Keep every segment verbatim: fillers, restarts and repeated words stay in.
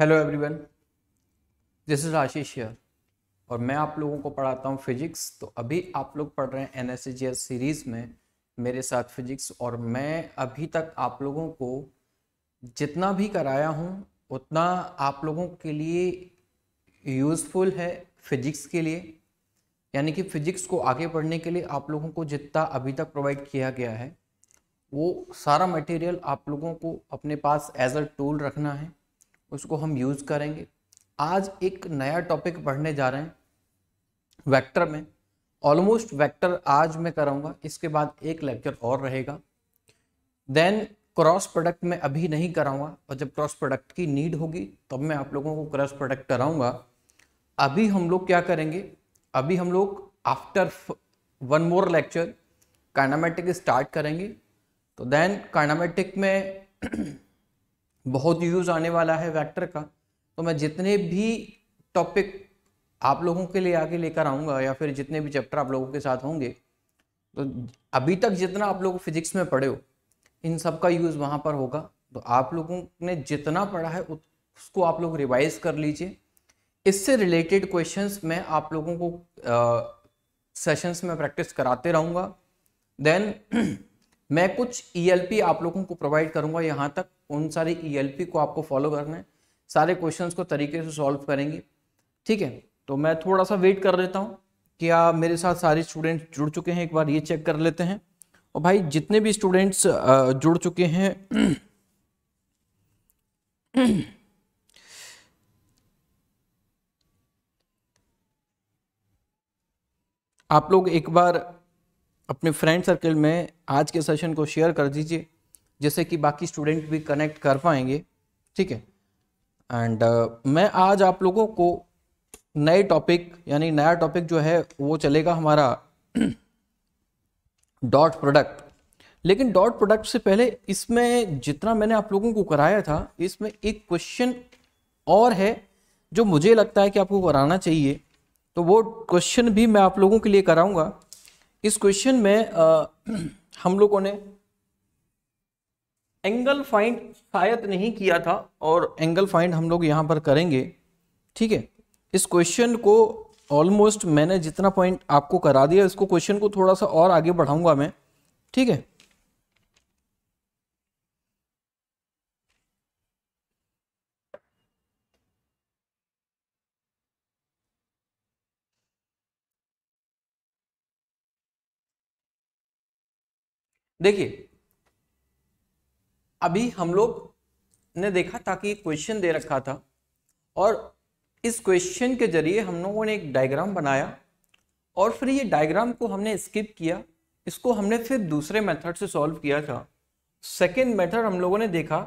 Hello everyone, this is Ashish यार और मैं आप लोगों को पढ़ाता हूँ फिजिक्स। तो अभी आप लोग पढ़ रहे हैं एन सीरीज़ में मेरे साथ फिजिक्स, और मैं अभी तक आप लोगों को जितना भी कराया हूँ उतना आप लोगों के लिए यूज़फुल है फिजिक्स के लिए, यानी कि फिजिक्स को आगे बढ़ने के लिए आप लोगों को जितना अभी तक प्रोवाइड किया गया है वो सारा मटेरियल आप लोगों को अपने पास एज अ टूल रखना है, उसको हम यूज़ करेंगे। आज एक नया टॉपिक पढ़ने जा रहे हैं वेक्टर में, ऑलमोस्ट वेक्टर आज मैं कराऊंगा, इसके बाद एक लेक्चर और रहेगा। देन क्रॉस प्रोडक्ट में अभी नहीं कराऊंगा, और जब क्रॉस प्रोडक्ट की नीड होगी तब तो मैं आप लोगों को क्रॉस प्रोडक्ट कराऊंगा। अभी हम लोग क्या करेंगे, अभी हम लोग after one more lecture kinematic start करेंगे। तो देन काइनेमेटिक में बहुत यूज़ आने वाला है वेक्टर का, तो मैं जितने भी टॉपिक आप लोगों के लिए आगे लेकर आऊँगा या फिर जितने भी चैप्टर आप लोगों के साथ होंगे, तो अभी तक जितना आप लोग फिजिक्स में पढ़े हो इन सब का यूज़ वहाँ पर होगा। तो आप लोगों ने जितना पढ़ा है उसको आप लोग रिवाइज कर लीजिए। इससे रिलेटेड क्वेश्चंस मैं आप लोगों को सेशंस में प्रैक्टिस कराते रहूँगा। देन मैं कुछ ई एल पी आप लोगों को प्रोवाइड करूँगा, यहाँ तक उन सारे ई एल पी को आपको फॉलो करना है, सारे क्वेश्चंस को तरीके से सॉल्व करेंगे, ठीक है। तो मैं थोड़ा सा वेट कर लेता हूँ, क्या मेरे साथ सारे स्टूडेंट्स जुड़ चुके हैं, एक बार ये चेक कर लेते हैं। और भाई जितने भी स्टूडेंट्स जुड़ चुके हैं आप लोग एक बार अपने फ्रेंड सर्कल में आज के सेशन को शेयर कर दीजिए, जैसे कि बाकी स्टूडेंट भी कनेक्ट कर पाएंगे, ठीक है। एंड uh, मैं आज आप लोगों को नए टॉपिक, यानी नया टॉपिक जो है वो चलेगा हमारा डॉट प्रोडक्ट। लेकिन डॉट प्रोडक्ट से पहले इसमें जितना मैंने आप लोगों को कराया था, इसमें एक क्वेश्चन और है जो मुझे लगता है कि आपको कराना चाहिए, तो वो क्वेश्चन भी मैं आप लोगों के लिए कराऊंगा। इस क्वेश्चन में आ, हम लोगों ने एंगल फाइंड शायद नहीं किया था, और एंगल फाइंड हम लोग यहाँ पर करेंगे, ठीक है। इस क्वेश्चन को ऑलमोस्ट मैंने जितना पॉइंट आपको करा दिया, इसको क्वेश्चन को थोड़ा सा और आगे बढ़ाऊंगा मैं, ठीक है। देखिए अभी हम लोग ने देखा था कि क्वेश्चन दे रखा था, और इस क्वेश्चन के जरिए हम लोगों ने एक डायग्राम बनाया, और फिर ये डायग्राम को हमने स्किप किया, इसको हमने फिर दूसरे मेथड से सॉल्व किया था। सेकंड मेथड हम लोगों ने देखा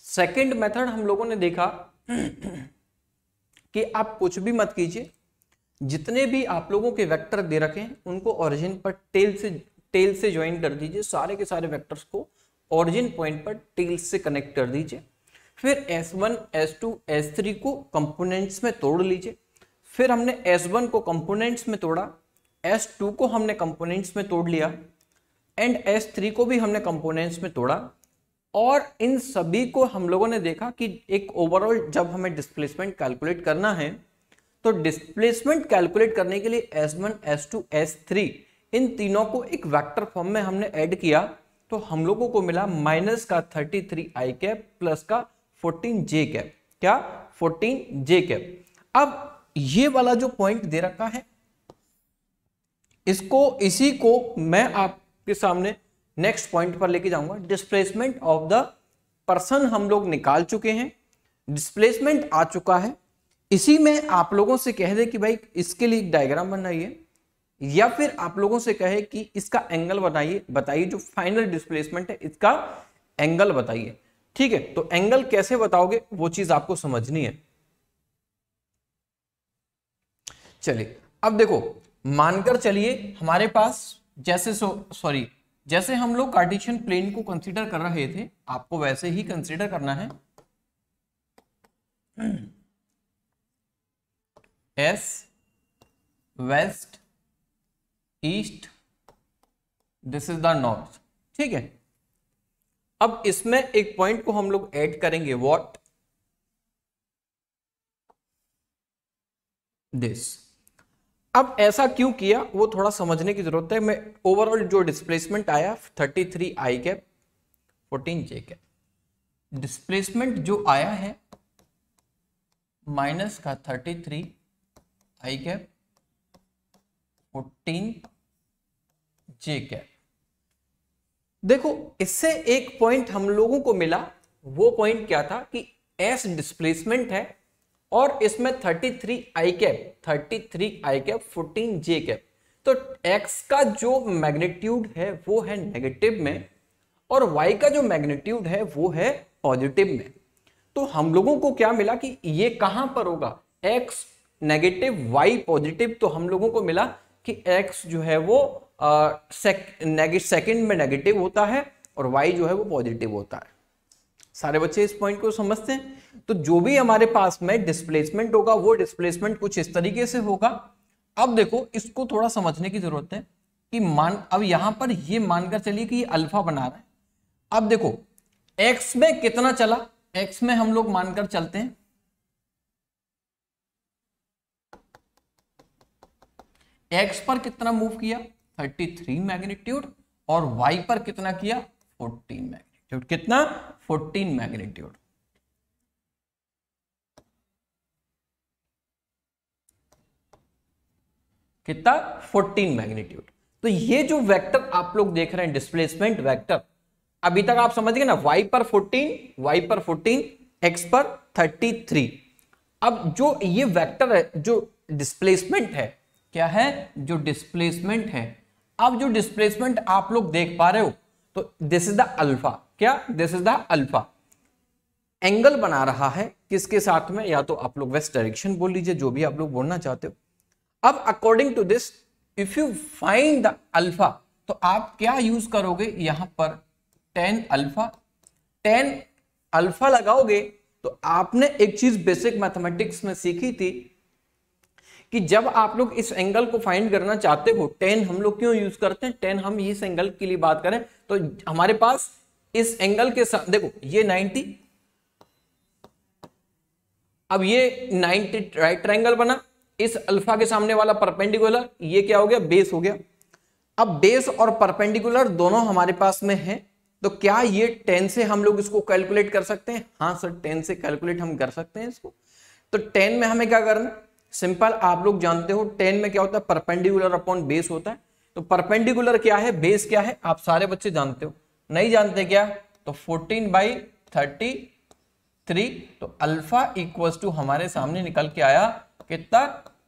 सेकेंड मेथड हम लोगों ने देखा कि आप कुछ भी मत कीजिए, जितने भी आप लोगों के वेक्टर दे रखे हैं उनको ओरिजिन पर टेल से टेल से ज्वाइन कर दीजिए, सारे के सारे वेक्टर्स को ओरिजिन पॉइंट पर टेल से कनेक्ट कर दीजिए। फिर S one, S two, S three को कंपोनेंट्स में तोड़ लीजिए। फिर हमने एस वन को कंपोनेंट्स में तोड़ा, एस टू को हमने कंपोनेंट्स में तोड़ लिया, एंड एस थ्री को भी हमने कंपोनेंट्स में तोड़ा। और इन सभी को हम लोगों ने देखा कि एक ओवरऑल जब हमें डिस्प्लेसमेंट कैलकुलेट करना है, तो डिस्प्लेसमेंट कैलकुलेट करने के लिए S one, S two, S three इन तीनों को एक वेक्टर फॉर्म में हमने ऐड किया, तो हम लोगों को मिला माइनस का thirty three i cap plus का फोर्टीन जे कैप, क्या फोर्टीन जे कैप। अब ये वाला जो पॉइंट दे रखा है, इसको इसी को मैं आपके सामने नेक्स्ट पॉइंट पर लेके जाऊंगा। डिस्प्लेसमेंट ऑफ द पर्सन हम लोग निकाल चुके हैं, डिस्प्लेसमेंट आ चुका है। इसी में आप लोगों से कह दे कि भाई इसके लिए एक डायग्राम बनाइए, या फिर आप लोगों से कहे कि इसका एंगल बताइए, बताइए जो फाइनल डिस्प्लेसमेंट है इसका एंगल बताइए, ठीक है। तो एंगल कैसे बताओगे वो चीज आपको समझनी है। चलिए अब देखो, मानकर चलिए हमारे पास जैसे सॉरी जैसे हम लोग कार्टेशियन प्लेन को कंसीडर कर रहे थे, आपको वैसे ही कंसीडर करना है। S west east, this is the north, ठीक है। अब इसमें एक पॉइंट को हम लोग ऐड करेंगे, व्हाट दिस। अब ऐसा क्यों किया वो थोड़ा समझने की जरूरत है। मैं ओवरऑल जो डिस्प्लेसमेंट आया तैंतीस आई कैप चौदह जे कैप, डिस्प्लेसमेंट जो आया है माइनस का तैंतीस आई कैप चौदह जे कैप। देखो इससे एक पॉइंट हम लोगों को मिला, वो पॉइंट क्या था कि एस डिस्प्लेसमेंट है और इसमें तैंतीस आई कैप तैंतीस आई कैप चौदह जे कैप, तो एक्स का जो मैग्नीट्यूड है वो है नेगेटिव में और वाई का जो मैग्नीट्यूड है वो है पॉजिटिव में। तो हम लोगों को क्या मिला कि ये कहां पर होगा, एक्स नेगेटिव वाई पॉजिटिव, तो हम लोगों को मिला कि एक्स जो है वो सेकंड सेक, में नेगेटिव होता है और वाई जो है वो पॉजिटिव होता है। सारे बच्चे इस पॉइंट को समझते हैं। तो जो भी हमारे पास में डिस्प्लेसमेंट होगा वो डिस्प्लेसमेंट कुछ इस तरीके से होगा। अब देखो इसको थोड़ा समझने की जरूरत है कि मान, अब यहां पर ये मानकर चलिए कि ये अल्फा बना रहा है। अब देखो एक्स में कितना चला, एक्स में हम लोग मानकर चलते हैं एक्स पर कितना मूव किया तैंतीस मैग्नीट्यूड और y पर कितना किया चौदह मैग्नीट्यूड, कितना चौदह मैग्नीट्यूड। कितना चौदह मैग्नीट्यूड। तो ये जो वेक्टर आप लोग देख रहे हैं डिस्प्लेसमेंट वेक्टर, अभी तक आप समझ गए ना, y पर चौदह, y पर चौदह, x पर तैंतीस। अब जो ये वेक्टर है, जो डिस्प्लेसमेंट है, क्या है जो डिस्प्लेसमेंट है, अब जो डिस्प्लेसमेंट आप लोग देख पा रहे हो, तो दिस इज द अल्फा, क्या this is the alpha. Angle बना रहा है किसके साथ में, या तो आप लोग वेस्ट डायरेक्शन बोल लीजिए, जो भी आप लोग बोलना चाहते हो। अब according to this if you find the alpha, तो आप क्या यूज करोगे, यहां पर टेन अल्फा टेन अल्फा लगाओगे। तो आपने एक चीज बेसिक मैथमेटिक्स में सीखी थी कि जब आप लोग इस एंगल को फाइंड करना चाहते हो, टेन हम लोग क्यों यूज करते हैं, टेन हम इस एंगल के लिए बात करें तो हमारे पास इस एंगल के साथ देखो ये नब्बे, अब ये नब्बे राइट ट्रायंगल बना, इस अल्फा के सामने वाला परपेंडिकुलर, ये क्या हो गया बेस हो गया। अब बेस और परपेंडिकुलर दोनों हमारे पास में है, तो क्या ये टेन से हम लोग इसको कैलकुलेट कर सकते हैं, हाँ सर टेन से कैलकुलेट हम कर सकते हैं इसको। तो टेन में हमें क्या करना, सिंपल आप लोग जानते हो टेन में क्या होता है परपेंडिकुलर अपॉन बेस होता है। तो परपेंडिकुलर क्या है, बेस क्या है, आप सारे बच्चे जानते हो, नहीं जानते क्या, तो चौदह बाई तैंतीस, तो अल्फा इक्वल्स टू हमारे सामने निकल के आया कितना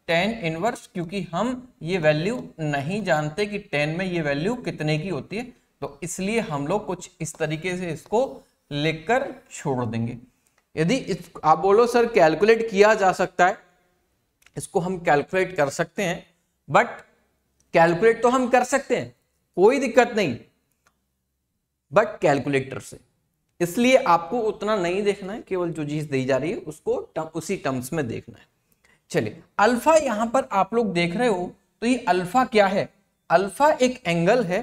टेन इनवर्स, क्योंकि हम ये वैल्यू नहीं जानते कि टेन में ये वैल्यू कितने की होती है, तो इसलिए हम लोग कुछ इस तरीके से इसको लेकर छोड़ देंगे। यदि आप बोलो सर कैलकुलेट किया जा सकता है, इसको हम कैलकुलेट कर सकते हैं, बट कैलकुलेट तो हम कर सकते हैं कोई दिक्कत नहीं, बट कैलकुलेटर से, इसलिए आपको उतना नहीं देखना है, केवल जो चीज दी जा रही है उसको टर्म, उसी टर्म्स में देखना है। चलिए अल्फा यहां पर आप लोग देख रहे हो, तो ये अल्फा क्या है, अल्फा एक एंगल है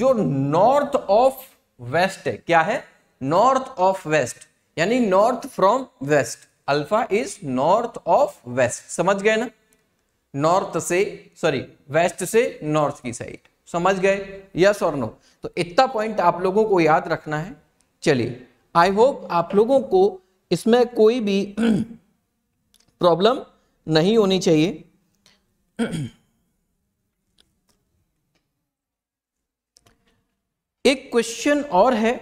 जो नॉर्थ ऑफ वेस्ट है, क्या है नॉर्थ ऑफ वेस्ट, यानी north from west, alpha is north of west, समझ गए ना, नॉर्थ से सॉरी वेस्ट से नॉर्थ की साइड, समझ गए यस और नो। तो इतना पॉइंट आप लोगों को याद रखना है। चलिए आई होप आप लोगों को इसमें कोई भी प्रॉब्लम नहीं होनी चाहिए। एक क्वेश्चन और है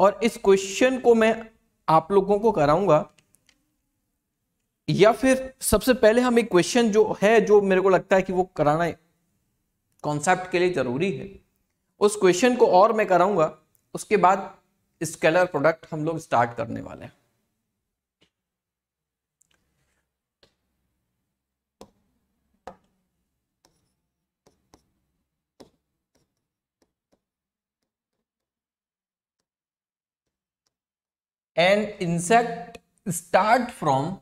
और इस क्वेश्चन को मैं आप लोगों को कराऊंगा, या फिर सबसे पहले हम एक क्वेश्चन जो है, जो मेरे को लगता है कि वो कराना कॉन्सेप्ट के लिए जरूरी है, उस क्वेश्चन को और मैं कराऊंगा, उसके बाद स्केलर प्रोडक्ट हम लोग स्टार्ट करने वाले हैं। and insect start from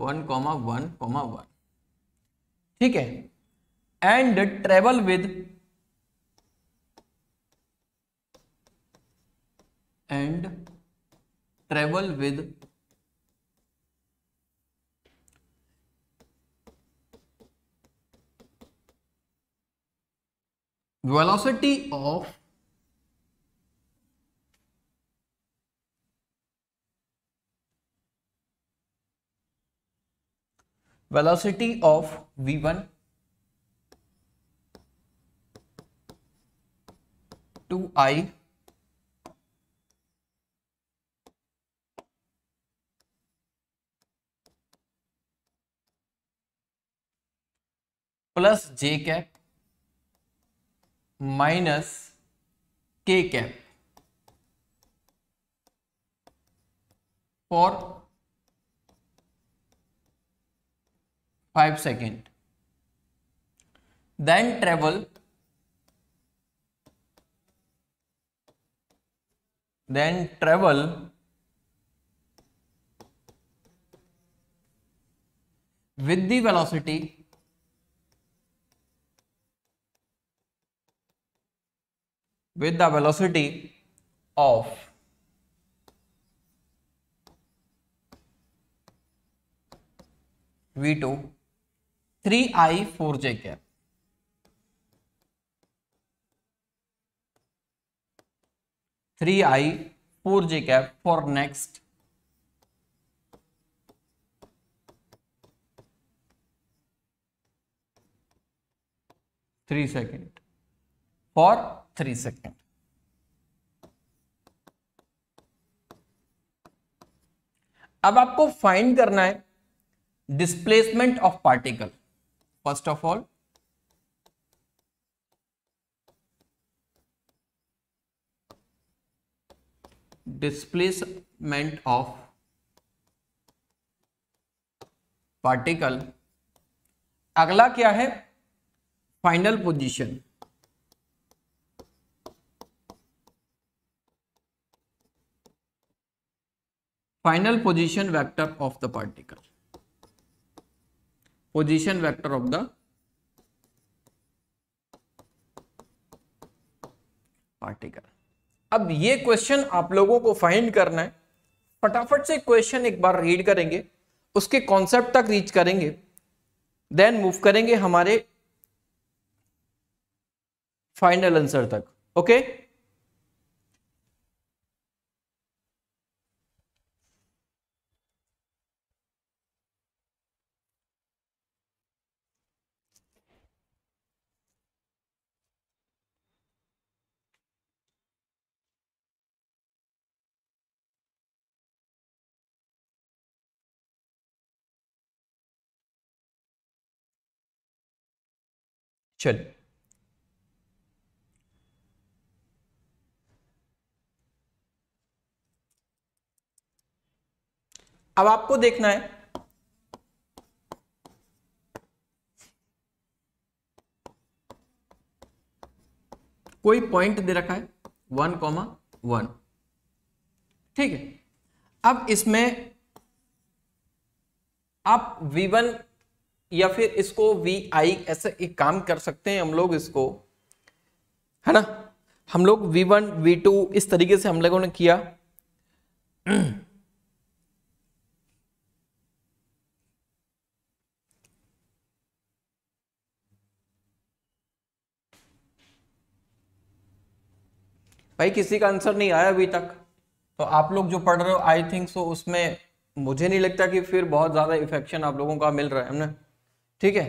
one comma one comma one, ठीक है, and travel with and travel with velocity of velocity of v one two i plus j cap minus के cap for five second, then travel then travel with the velocity with the velocity of v two three i four j cap three i four j cap for next three second for three second अब आपको find करना है displacement of particle. First of all, displacement of particle। अगला क्या है? Final position। Final position vector of the particle। Position vector of the particle. अब ये question आप लोगों को फाइंड करना है। फटाफट से क्वेश्चन एक बार रीड करेंगे, उसके कॉन्सेप्ट तक रीच करेंगे, देन मूव करेंगे हमारे फाइनल आंसर तक। ओके, चलिए, अब आपको देखना है कोई पॉइंट दे रखा है वन कॉमा वन, ठीक है। अब इसमें आप वी वन या फिर इसको वी आई ऐसे एक काम कर सकते हैं हम लोग, इसको है ना, हम लोग वी वन वी टू इस तरीके से हम लोगों ने किया। भाई किसी का आंसर नहीं आया अभी तक, तो आप लोग जो पढ़ रहे हो आई थिंक सो उसमें मुझे नहीं लगता कि फिर बहुत ज्यादा इफेक्शन आप लोगों का मिल रहा है हमने, ठीक है।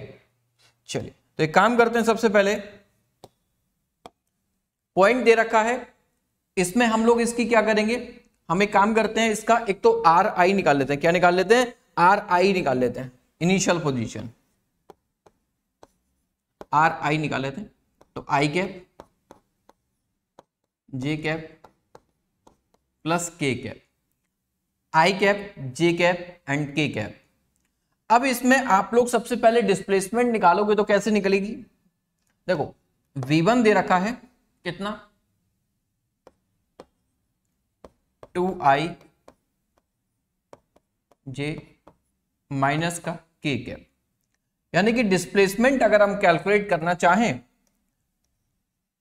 चलिए, तो एक काम करते हैं, सबसे पहले पॉइंट दे रखा है, इसमें हम लोग इसकी क्या करेंगे, हम एक काम करते हैं, इसका एक तो आर आई निकाल लेते हैं। क्या निकाल लेते हैं? आर आई निकाल लेते हैं, इनिशियल पोजीशन आर आई निकाल लेते हैं। तो आई कैप जे कैप प्लस के cap, I cap J cap and के कैप। अब इसमें आप लोग सबसे पहले डिस्प्लेसमेंट निकालोगे तो कैसे निकलेगी? देखो V वन दे रखा है कितना टू आई जे माइनस का k कैप, यानी कि डिस्प्लेसमेंट अगर हम कैलकुलेट करना चाहें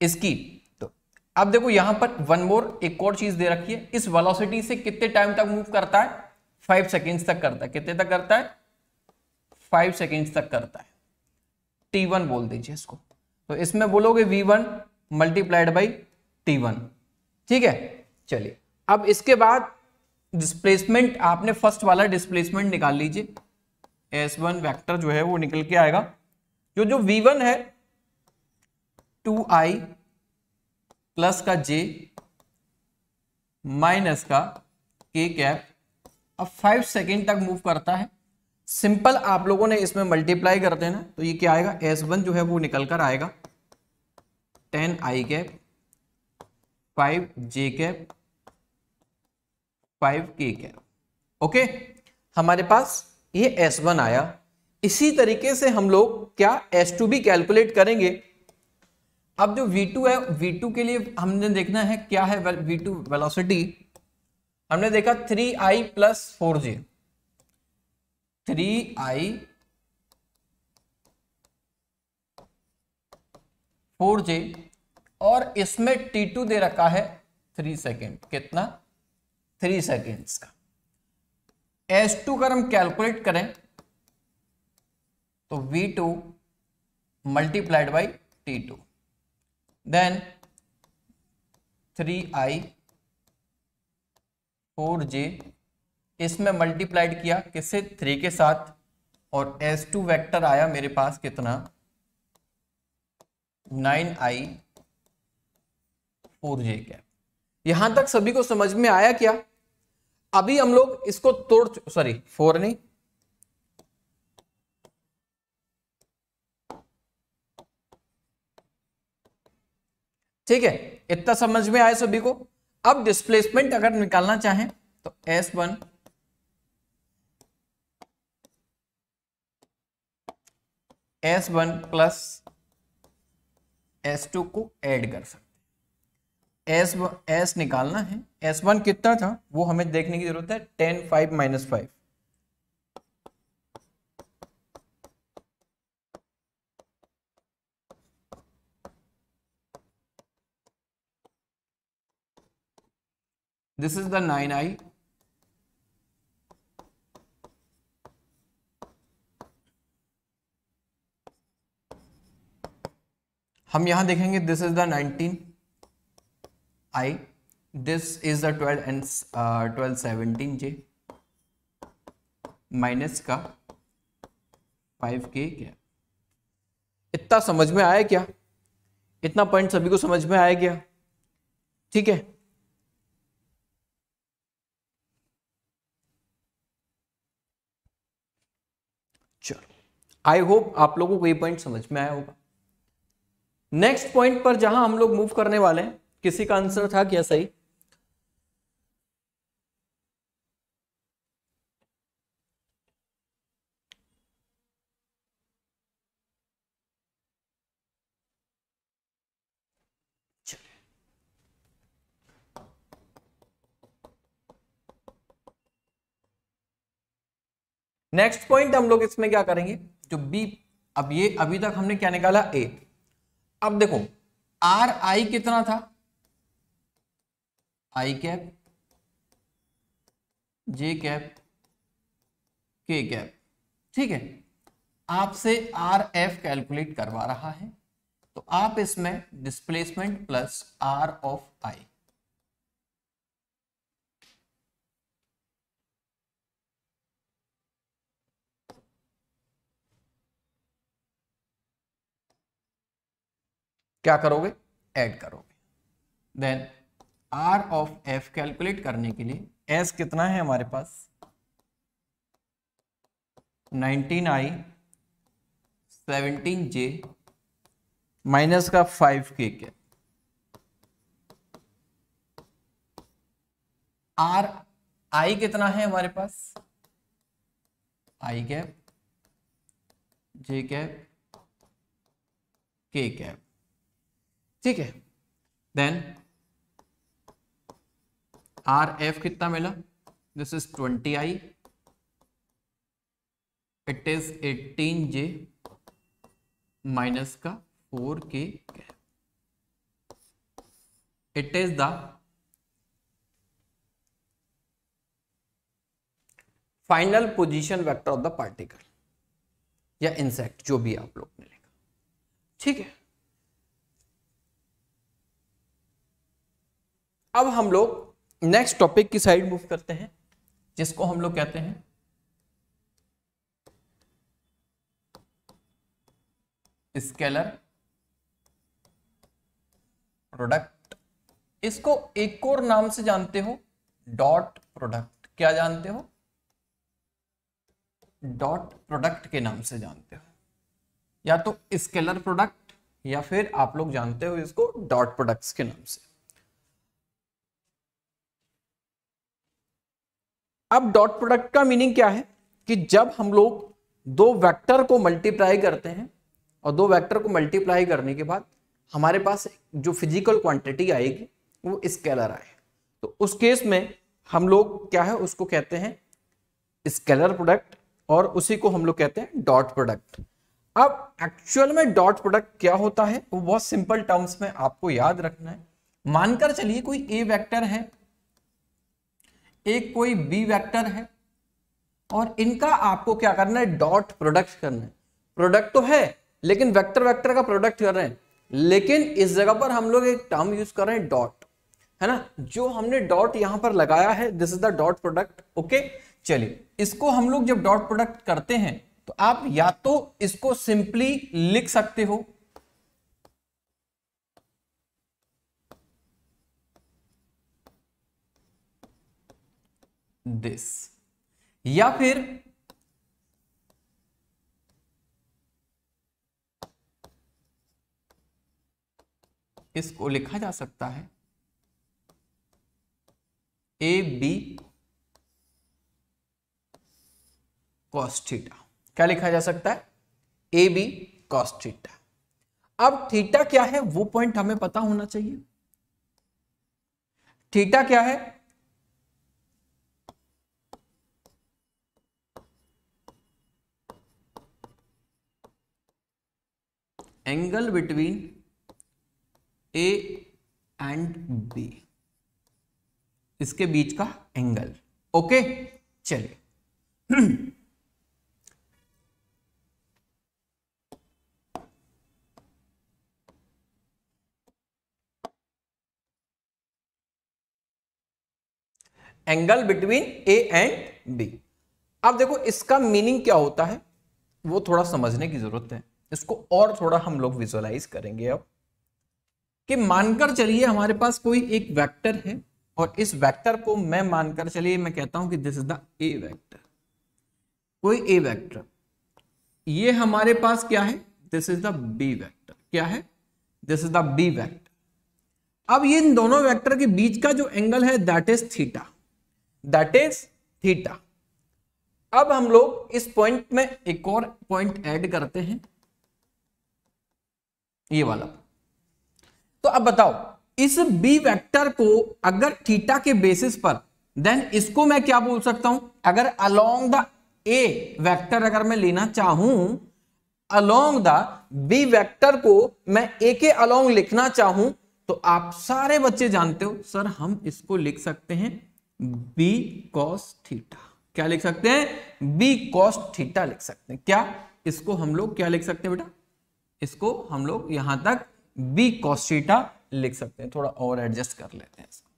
इसकी, तो अब देखो यहां पर वन मोर एक और चीज दे रखी है, इस वेलोसिटी से कितने टाइम तक मूव करता है, फाइव सेकेंड्स तक करता है, कितने तक करता है फाइव सेकेंड्स तक करता है, टी वन बोल दीजिए इसको, तो इसमें बोलोगे v one multiplied by t one, ठीक है। चलिए अब इसके बाद डिस्प्लेसमेंट, आपने फर्स्ट वाला डिस्प्लेसमेंट निकाल लीजिए, एस वन वेक्टर जो है वो निकल के आएगा, जो जो वी वन है टू आई प्लस का j माइनस का k कैप, अब फाइव सेकेंड तक मूव करता है, सिंपल आप लोगों ने इसमें मल्टीप्लाई कर देना, तो ये क्या आएगा एस वन जो है वो निकल कर आएगा ten i cap five j cap five k cap, okay हमारे पास ये एस वन आया। इसी तरीके से हम लोग क्या एस टू भी कैलकुलेट करेंगे। अब जो वी टू है, वी टू के लिए हमने देखना है क्या है वी टू वेलोसिटी, हमने देखा three i plus four j, three i four j, और इसमें टी टू दे रखा है थ्री सेकेंड, कितना थ्री सेकेंड्स का। एस टू अगर हम कैलकुलेट करें तो v two multiplied by t two, then three i four j, इसमें मल्टीप्लाइड किया किससे थ्री के साथ, और एस टू वेक्टर आया मेरे पास कितना nine i four j cap. यहां तक सभी को समझ में आया क्या? अभी हम लोग इसको तोड़ सॉरी फोर नहीं ठीक है, इतना समझ में आया सभी को। अब डिस्प्लेसमेंट अगर निकालना चाहें तो S one S one plus S two को ऐड कर सकते हैं। एस वन एस निकालना है, एस वन कितना था वो हमें देखने की जरूरत है, ten five minus five, this is the nine i हम यहां देखेंगे, this is the nineteen i, this is the twelve and twelve seventeen j minus का फाइव के क्या। इतना समझ में आया क्या? इतना पॉइंट सभी को समझ में आया क्या? ठीक है, आई होप आप लोगों को ये पॉइंट समझ में आया होगा। नेक्स्ट पॉइंट पर जहां हम लोग मूव करने वाले हैं, किसी का आंसर था क्या सही? नेक्स्ट पॉइंट हम लोग इसमें क्या करेंगे, जो बी, अब ये अभी तक हमने क्या निकाला ए, अब देखो आर आई कितना था, आई कैप जे कैप के कैप, ठीक है, आपसे आर एफ कैलकुलेट करवा रहा है, तो आप इसमें displacement plus R of i, क्या करोगे ऐड करोगे, then R of F calculate करने के लिए एस कितना है हमारे पास nineteen i seventeen j minus का फाइव के क्या, आर आई कितना है हमारे पास आई कैप जे कैप के कैप, ठीक है। देन आर एफ कितना मिला, this is twenty i, it is eighteen j minus का four k cap, it is the final position vector of the particle या इंसेक्ट, जो भी आप लोग ने लिखा, ठीक है। अब हम लोग नेक्स्ट टॉपिक की साइड मूव करते हैं, जिसको हम लोग कहते हैं स्केलर प्रोडक्ट। इसको एक और नाम से जानते हो, डॉट प्रोडक्ट। क्या जानते हो? डॉट प्रोडक्ट के नाम से जानते हो, या तो स्केलर प्रोडक्ट या फिर आप लोग जानते हो इसको डॉट प्रोडक्ट्स के नाम से। अब डॉट प्रोडक्ट का मीनिंग क्या है कि जब हम लोग दो वेक्टर को मल्टीप्लाई करते हैं और दो वेक्टर को मल्टीप्लाई करने के बाद हमारे पास जो फिजिकल क्वांटिटी आएगी वो स्केलर आए, तो उस केस में हम लोग क्या है उसको कहते हैं स्केलर प्रोडक्ट, और उसी को हम लोग कहते हैं डॉट प्रोडक्ट। अब एक्चुअल में डॉट प्रोडक्ट क्या होता है वो बहुत सिंपल टर्म्स में आपको याद रखना है। मानकर चलिए कोई ए वेक्टर है, एक कोई बी वेक्टर है, और इनका आपको क्या करना है, डॉट प्रोडक्ट करना है। प्रोडक्ट तो है लेकिन वेक्टर वेक्टर का प्रोडक्ट कर रहे हैं, लेकिन इस जगह पर हम लोग एक टर्म यूज कर रहे हैं डॉट, है ना। जो हमने डॉट यहां पर लगाया है this is the dot product, okay. चलिए इसको हम लोग जब डॉट प्रोडक्ट करते हैं तो आप या तो इसको सिंपली लिख सकते हो दिस, या फिर इसको लिखा जा सकता है ए बी कॉस थीटा। क्या लिखा जा सकता है? A B cos theta. अब थीटा क्या है वो पॉइंट हमें पता होना चाहिए। थीटा क्या है? Angle between A and B, इसके बीच का एंगल, ओके। चलिए angle between A and B. अब देखो इसका मीनिंग क्या होता है वो थोड़ा समझने की जरूरत है, इसको और थोड़ा हम लोग विजुअलाइज करेंगे अब, कि मानकर चलिए हमारे पास कोई एक वेक्टर है और इस वेक्टर को मैं मानकर चलिए मैं कहता हूं कि this is the A vector, कोई ए वेक्टर। ये हमारे पास क्या है? This is the B vector. क्या है? This is the B vector. अब ये इन दोनों वेक्टर के बीच का जो एंगल है that is theta, that is theta. अब हम लोग इस पॉइंट में एक और पॉइंट ऐड करते हैं, ये वाला। तो अब बताओ इस बी वेक्टर को अगर थीटा के बेसिस पर, देन इसको मैं क्या बोल सकता हूं, अगर अलोंग द ए वेक्टर अगर मैं लेना चाहूं, अलोंग द बी वेक्टर को मैं ए के अलोंग लिखना चाहूं, तो आप सारे बच्चे जानते हो सर हम इसको लिख सकते हैं बी कॉस थीटा। क्या लिख सकते हैं? बी कॉस थीटा लिख सकते हैं। क्या इसको हम लोग क्या लिख सकते हैं बेटा? इसको हम लोग यहां तक बी कॉस थीटा लिख सकते हैं। थोड़ा और एडजस्ट कर लेते हैं इसको।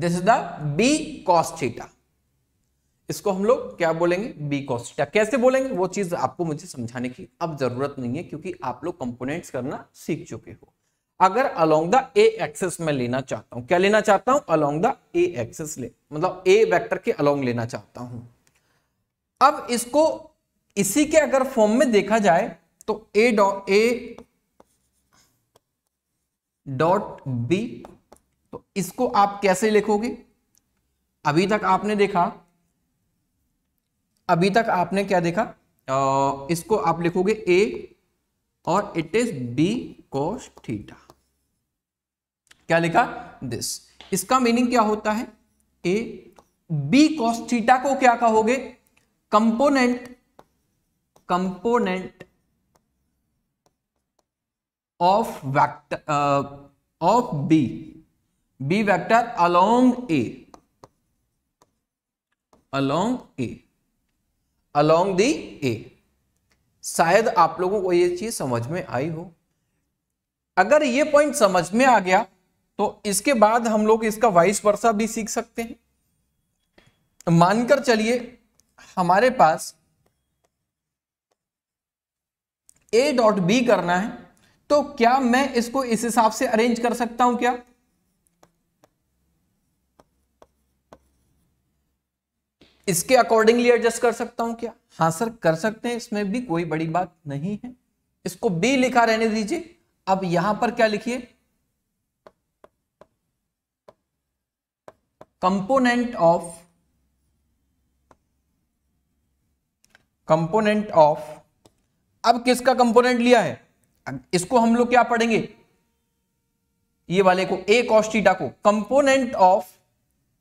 This is the B cos theta. इसको हम लोग क्या बोलेंगे? B cos theta. कैसे बोलेंगे वो चीज आपको मुझे समझाने की अब जरूरत नहीं है, क्योंकि आप लोग कंपोनेंट्स करना सीख चुके हो। अगर अलोंग द ए एक्सिस में लेना चाहता हूं, क्या लेना चाहता हूं? अलोंग द ए एक्सिस ले, मतलब ए वेक्टर के अलोंग लेना चाहता हूं। अब इसको इसी के अगर फॉर्म में देखा जाए तो A dot A dot B. तो इसको आप कैसे लिखोगे? अभी तक आपने देखा, अभी तक आपने क्या देखा, आ, इसको आप लिखोगे ए और it is B cos theta. क्या लिखा? दिस। इसका मीनिंग क्या होता है? ए बी कॉस थीटा को क्या कहोगे? Component, component of vector of B, B vector along A, along A, along the A. शायद आप लोगों को ये चीज समझ में आई हो। अगर ये पॉइंट समझ में आ गया तो इसके बाद हम लोग इसका वाइस वर्सा भी सीख सकते हैं। मानकर चलिए हमारे पास ए डॉट बी करना है, तो क्या मैं इसको इस हिसाब से अरेंज कर सकता हूं क्या? इसके अकॉर्डिंगली एडजस्ट कर सकता हूं क्या? हाँ सर, कर सकते हैं, इसमें भी कोई बड़ी बात नहीं है। इसको बी लिखा रहने दीजिए। अब यहां पर क्या लिखिए? Component of, component of. अब किसका कंपोनेंट लिया है? इसको हम लोग क्या पढ़ेंगे? ये वाले को, ए कॉस थीटा को। Component of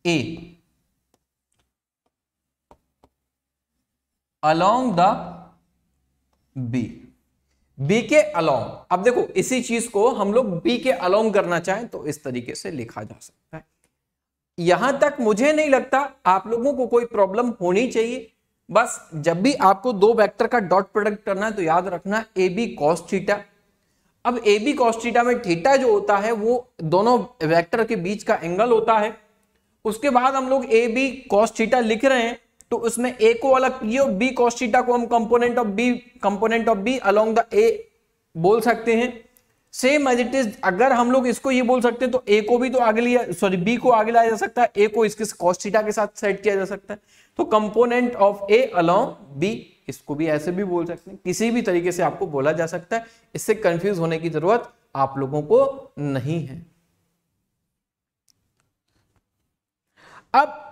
A along the B, B के अलोंग। अब देखो इसी चीज को हम लोग बी के अलोंग करना चाहें तो इस तरीके से लिखा जा सकता है। यहां तक मुझे नहीं लगता आप लोगों को कोई प्रॉब्लम होनी चाहिए। बस जब भी आपको दो वेक्टर का डॉट प्रोडक्ट करना है तो याद रखना ए बी कॉस थीटा। अब ए बी कॉस थीटा में थीटा जो होता है वो दोनों वेक्टर के बीच का एंगल होता है। उसके बाद हम लोग ए बी कॉस थीटा लिख रहे हैं तो उसमें ए को अलग किए और बी कॉस थीटा को हम component of B, component of B along the A बोल सकते हैं। सेम एज इट इज अगर हम लोग इसको ये बोल सकते हैं तो ए को भी तो आगे लिया, सॉरी बी को आगे लाया जा सकता है, ए को इसके कॉस थीटा के साथ सेट किया जा सकता है। तो component of A along B, इसको भी ऐसे भी बोल सकते हैं। किसी भी तरीके से आपको बोला जा सकता है, इससे कंफ्यूज होने की जरूरत आप लोगों को नहीं है। अब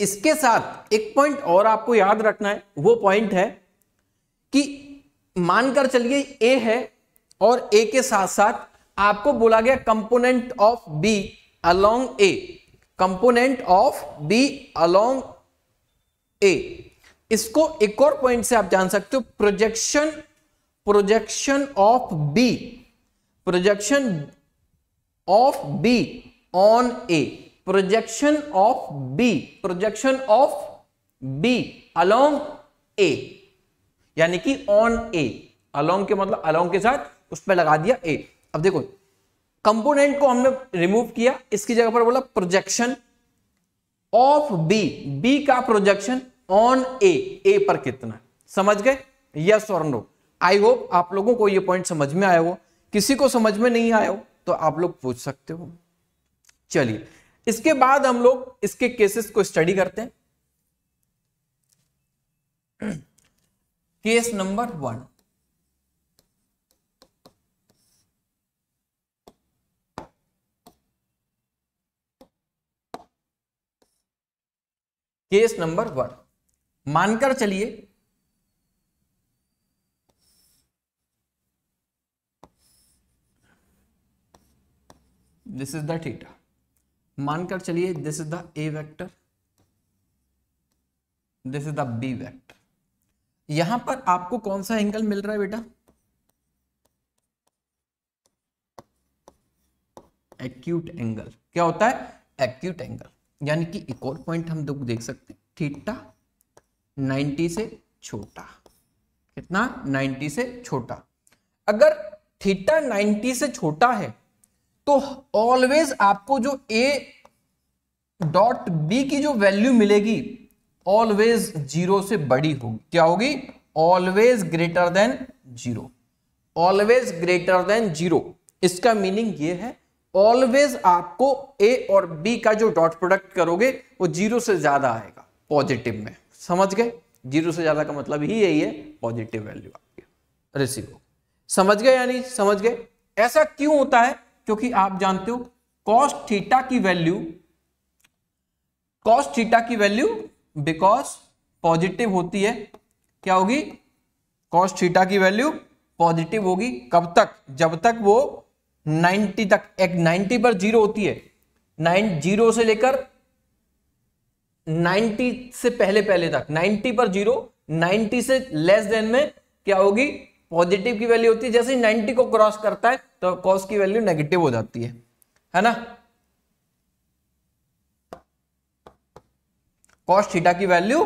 इसके साथ एक पॉइंट और आपको याद रखना है। वो पॉइंट है कि मानकर चलिए ए है और ए के साथ साथ आपको बोला गया component of B along A, component of B along A. इसको एक और पॉइंट से आप जान सकते हो, projection, projection of B, projection of B on A, projection of B, projection of B along A, यानी कि ऑन ए। अलोंग के मतलब अलोंग के साथ उस पर लगा दिया ए। अब देखो कंपोनेंट को हमने रिमूव किया, इसकी जगह पर बोला प्रोजेक्शन ऑफ बी, बी का प्रोजेक्शन ऑन ए, ए पर कितना। समझ गए? यस और नो। आई होप आप लोगों को ये पॉइंट समझ में आया हो। किसी को समझ में नहीं आया हो तो आप लोग पूछ सकते हो। चलिए इसके बाद हम लोग इसके केसेस को स्टडी करते हैं। Case number one, case number one, मानकर चलिए दिस इज द थीटा, मानकर चलिए this is the A vector, this is the B vector. यहां पर आपको कौन सा एंगल मिल रहा है बेटा? Acute angle. क्या होता है? Acute angle. यानी कि एक और पॉइंट हम लोग देख सकते हैं, थीटा नब्बे से छोटा। कितना? नब्बे से छोटा। अगर थीटा नब्बे से छोटा है तो ऑलवेज आपको जो ए डॉट बी की जो वैल्यू मिलेगी ऑलवेज जीरो से बड़ी होगी। क्या होगी? Always greater than zero, always greater than zero. इसका मीनिंग ये है ऑलवेज आपको ए और बी का जो डॉट प्रोडक्ट करोगे वो जीरो से ज्यादा आएगा पॉजिटिव में। समझ गए? जीरो से ज्यादा का मतलब ही यही है, पॉजिटिव वैल्यू आपकी रिसीव हो। समझ गए? यानी समझ गए ऐसा क्यों होता है? क्योंकि आप जानते हो कॉस थीटा की वैल्यू कॉस थीटा की वैल्यू बिकॉज पॉजिटिव होती है, क्या होगी कॉस थीटा की वैल्यू पॉजिटिव होगी कब तक, जब तक वो नब्बे तक, एक नब्बे पर जीरो होती है, नाइन जीरो से लेकर नब्बे से पहले पहले तक, नब्बे पर जीरो, नब्बे से लेस देन में क्या होगी पॉजिटिव की वैल्यू होती है, जैसे ही नब्बे को क्रॉस करता है तो कॉस की वैल्यू नेगेटिव हो जाती है, है ना। कॉस थीटा की वैल्यू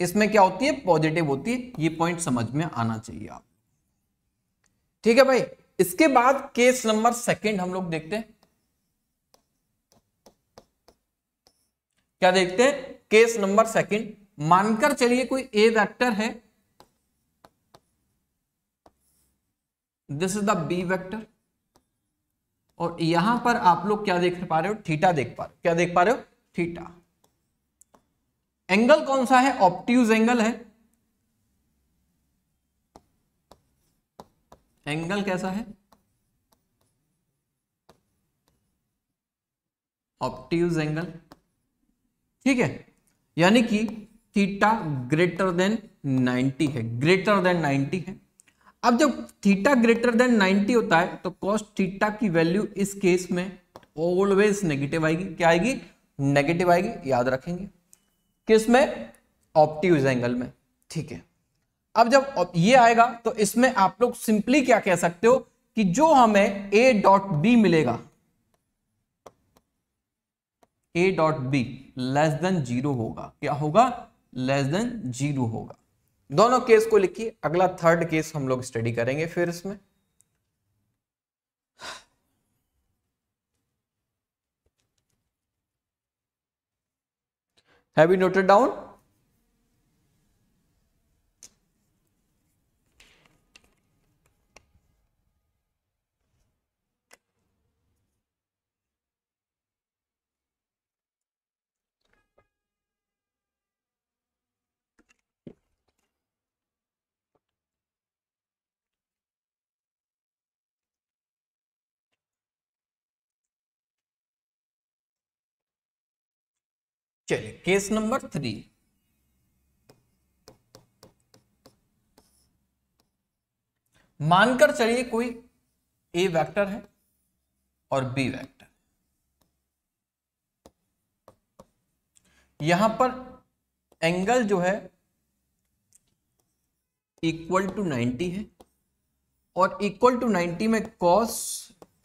इसमें क्या होती है पॉजिटिव होती है, ये पॉइंट समझ में आना चाहिए आप, ठीक है भाई। इसके बाद केस नंबर सेकंड हम लोग देखते हैं, क्या देखते हैं केस नंबर सेकंड। मानकर चलिए कोई ए वेक्टर है, this is the B vector, और यहां पर आप लोग क्या देख पा रहे हो थीटा देख पा रहे हो, क्या देख पा रहे हो थीटा। एंगल कौन सा है ऑब्ट्यूज एंगल है, एंगल कैसा है ऑब्ट्यूज एंगल, ठीक है। यानी कि थीटा ग्रेटर देन नब्बे है, ग्रेटर देन नब्बे है। अब जब थीटा ग्रेटर देन नब्बे होता है तो कॉस थीटा की वैल्यू इस केस में ऑलवेज नेगेटिव आएगी, क्या आएगी नेगेटिव आएगी, याद रखेंगे किस में ऑब्ट्यूज एंगल में, ठीक है। अब जब ये आएगा तो इसमें आप लोग सिंपली क्या कह सकते हो कि जो हमें ए डॉट बी मिलेगा, A dot B less than zero होगा, क्या होगा लेस देन जीरो होगा। दोनों केस को लिखिए, अगला थर्ड केस हम लोग स्टडी करेंगे फिर इसमें। Have you noted down? चलिए केस नंबर थ्री, मानकर चलिए कोई ए वेक्टर है और बी वेक्टर, यहां पर एंगल जो है इक्वल टू नब्बे है, और इक्वल टू नब्बे में कॉस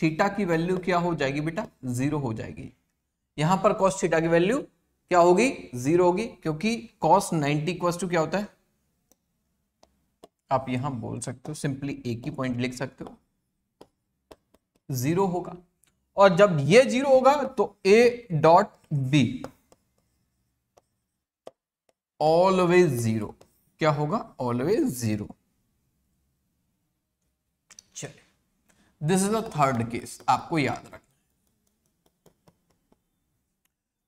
थीटा की वैल्यू क्या हो जाएगी बेटा जीरो हो जाएगी। यहां पर कॉस थीटा की वैल्यू क्या होगी जीरो होगी, क्योंकि cos नब्बे इक्वल टू क्या होता है, आप यहां बोल सकते हो सिंपली एक ही पॉइंट लिख सकते हो, जीरो होगा। और जब ये जीरो होगा तो a dot b always zero, क्या होगा ऑलवेज जीरो। चलिए this is the third case, आपको याद रखना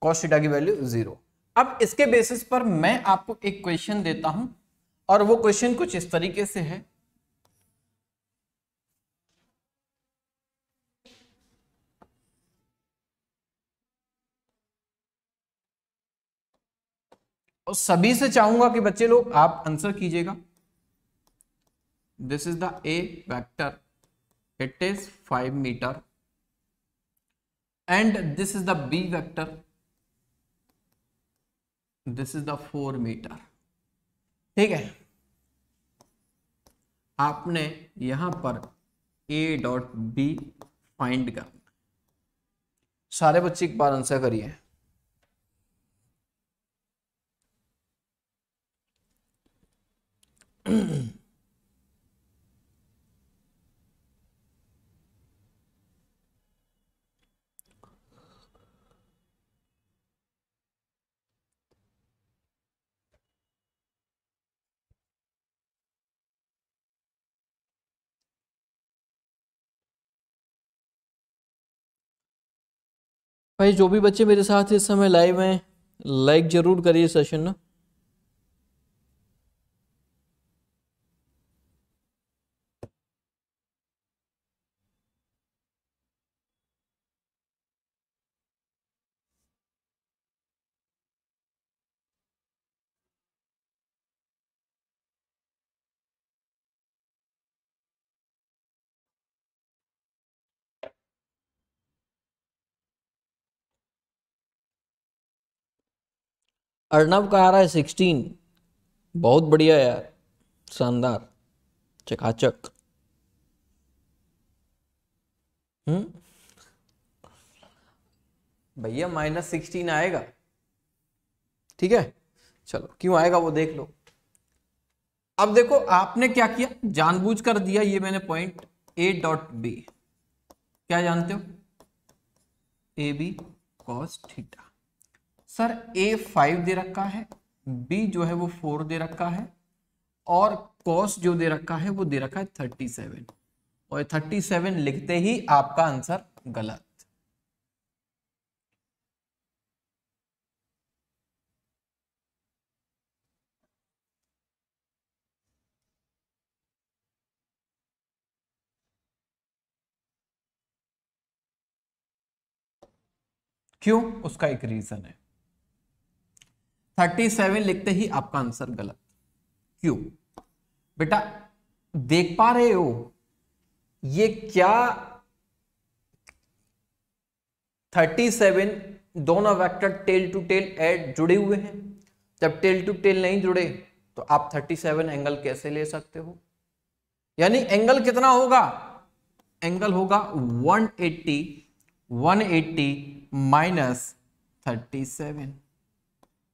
कॉस थीटा की वैल्यू जीरो। अब इसके बेसिस पर मैं आपको एक क्वेश्चन देता हूं, और वो क्वेश्चन कुछ इस तरीके से है, और सभी से चाहूंगा कि बच्चे लोग आप आंसर कीजिएगा। This is the A vector, it is five metre, and this is the B vector, this is the four metre, ठीक है। आपने यहां पर ए डॉट बी फाइंड करना, सारे बच्चे एक बार आंसर करिए। भाई जो भी बच्चे मेरे साथ इस समय लाइव हैं, लाइक जरूर करिए सेशन ना। अर्णव का आ रहा है सिक्सटीन, बहुत बढ़िया यार, शानदार, चकाचक। हम्म भैया माइनस सिक्सटीन आएगा, ठीक है, चलो क्यों आएगा वो देख लो। अब देखो आपने क्या किया, जानबूझ कर दिया ये मैंने पॉइंट ए डॉट बी, क्या जानते हो, A B cos theta. Sir A five दे रखा है, बी जो है वो फोर दे रखा है, और कॉस जो दे रखा है वो दे रखा है थर्टी सेवन, और थर्टी सेवन लिखते ही आपका आंसर गलत। क्यों, उसका एक रीजन है, सैंतीस लिखते ही आपका आंसर गलत। क्यों बेटा, देख पा रहे हो ये क्या, सैंतीस दोनों vector tail to tail add जुड़े हुए हैं, जब टेल टू टेल नहीं जुड़े तो आप सैंतीस एंगल कैसे ले सकते हो, यानी एंगल कितना होगा, एंगल होगा एक सौ अस्सी माइनस थर्टी सेवन,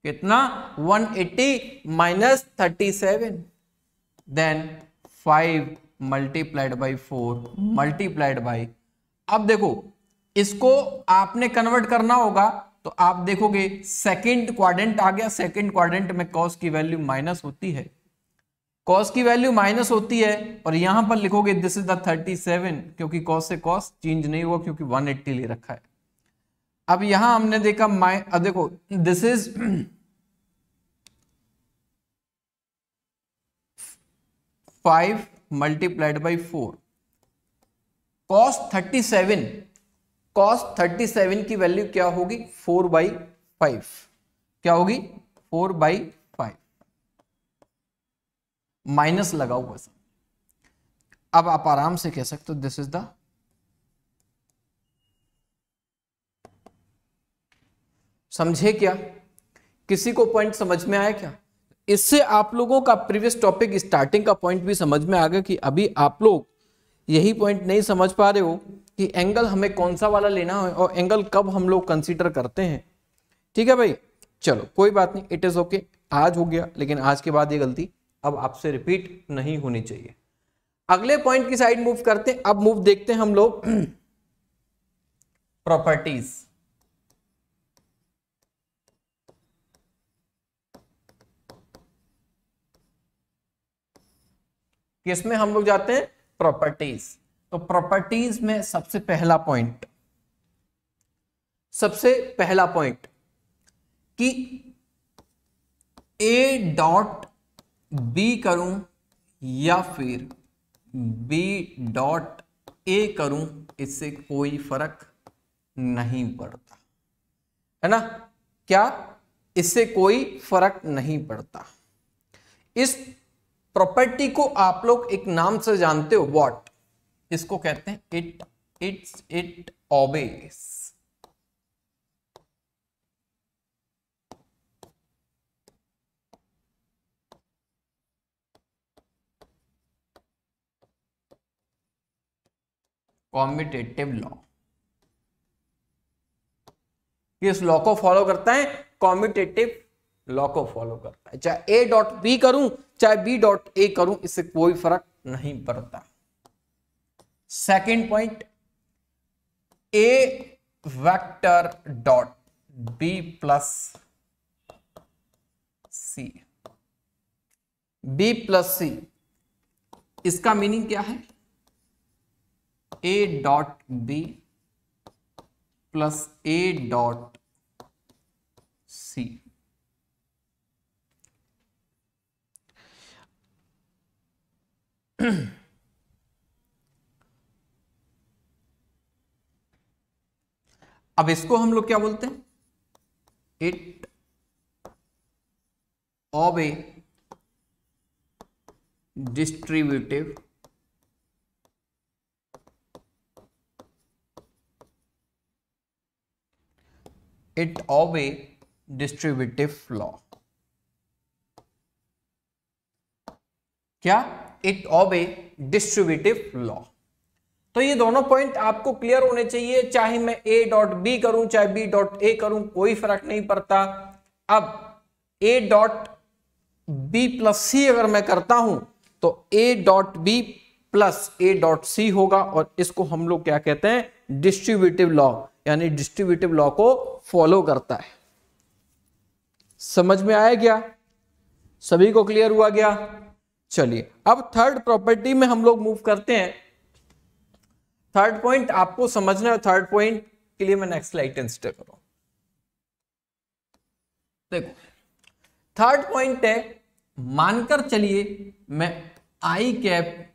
कितना एक सौ अस्सी minus thirty seven, then five multiplied by four multiplied by, अब देखो इसको आपने कन्वर्ट करना होगा तो आप देखोगे सेकंड क्वाड्रेंट आ गया। सेकंड क्वाड्रेंट में कॉस की वैल्यू माइनस होती है, कॉस की वैल्यू माइनस होती है, और यहां पर लिखोगे this is the thirty seven, क्योंकि कॉस से कॉस चेंज नहीं हुआ क्योंकि एक सौ अस्सी ले रखा है। अब यहां हमने देखा माइ, अब देखो this is five multiplied by four, cos thirty seven, cos thirty seven की वैल्यू क्या होगी, फोर बाई फाइव, क्या होगी, फोर बाई फाइव, माइनस लगा हुआ सब। अब आप आराम से कह सकते हो दिस इज द समझे, क्या किसी को पॉइंट समझ में आया क्या, इससे आप लोगों का प्रीवियस टॉपिक स्टार्टिंग का पॉइंट भी समझ में आ गया कि अभी आप लोग यही पॉइंट नहीं समझ पा रहे हो कि एंगल हमें कौन सा वाला लेना है और एंगल कब हम लोग कंसीडर करते हैं। ठीक है भाई, चलो कोई बात नहीं, इट इज ओके, आज हो गया, लेकिन आज के बाद ये गलती अब आपसे रिपीट नहीं होनी चाहिए। अगले पॉइंट की साइड मूव करते हैं, अब मूव देखते हैं हम लोग प्रॉपर्टीज। इसमें हम लोग जाते हैं प्रॉपर्टीज, तो प्रॉपर्टीज में सबसे पहला पॉइंट, सबसे पहला पॉइंट कि ए डॉट बी करूं या फिर बी डॉट ए करूं, इससे कोई फर्क नहीं पड़ता, है ना, क्या, इससे कोई फर्क नहीं पड़ता। इस प्रॉपर्टी को आप लोग एक नाम से जानते हो, व्हाट, इसको कहते हैं it it's it obeys, commutative law. इस लॉ को फॉलो करता है, कॉम्यूटेटिव लॉ को फॉलो करता है, चाहे ए डॉट बी करूं चाहे बी डॉट ए करूं, इससे कोई फर्क नहीं पड़ता। Second point, A vector dot B plus C, B plus C, इसका मीनिंग क्या है, A dot B plus A dot C. अब इसको हम लोग क्या बोलते हैं, it of a distributive it of a distributive law. क्या? It obey distributive law. तो ये दोनों पॉइंट आपको क्लियर होने चाहिए, चाहे मैं ए डॉट बी करूं चाहे बी डॉट ए करूं, कोई फर्क नहीं पड़ता। अब A dot B plus C अगर मैं करता हूं तो A dot B plus A dot C होगा, और इसको हम लोग क्या कहते हैं? डिस्ट्रीब्यूटिव लॉ, यानी डिस्ट्रीब्यूटिव लॉ को फॉलो करता है। समझ में आया क्या? सभी को क्लियर हुआ क्या? चलिए अब थर्ड प्रॉपर्टी में हम लोग मूव करते हैं। थर्ड पॉइंट आपको समझना है, थर्ड पॉइंट के लिए मैं नेक्स्ट स्लाइड कंसीडर कर रहा हूं। देखो थर्ड पॉइंट है, मानकर चलिए मैं I cap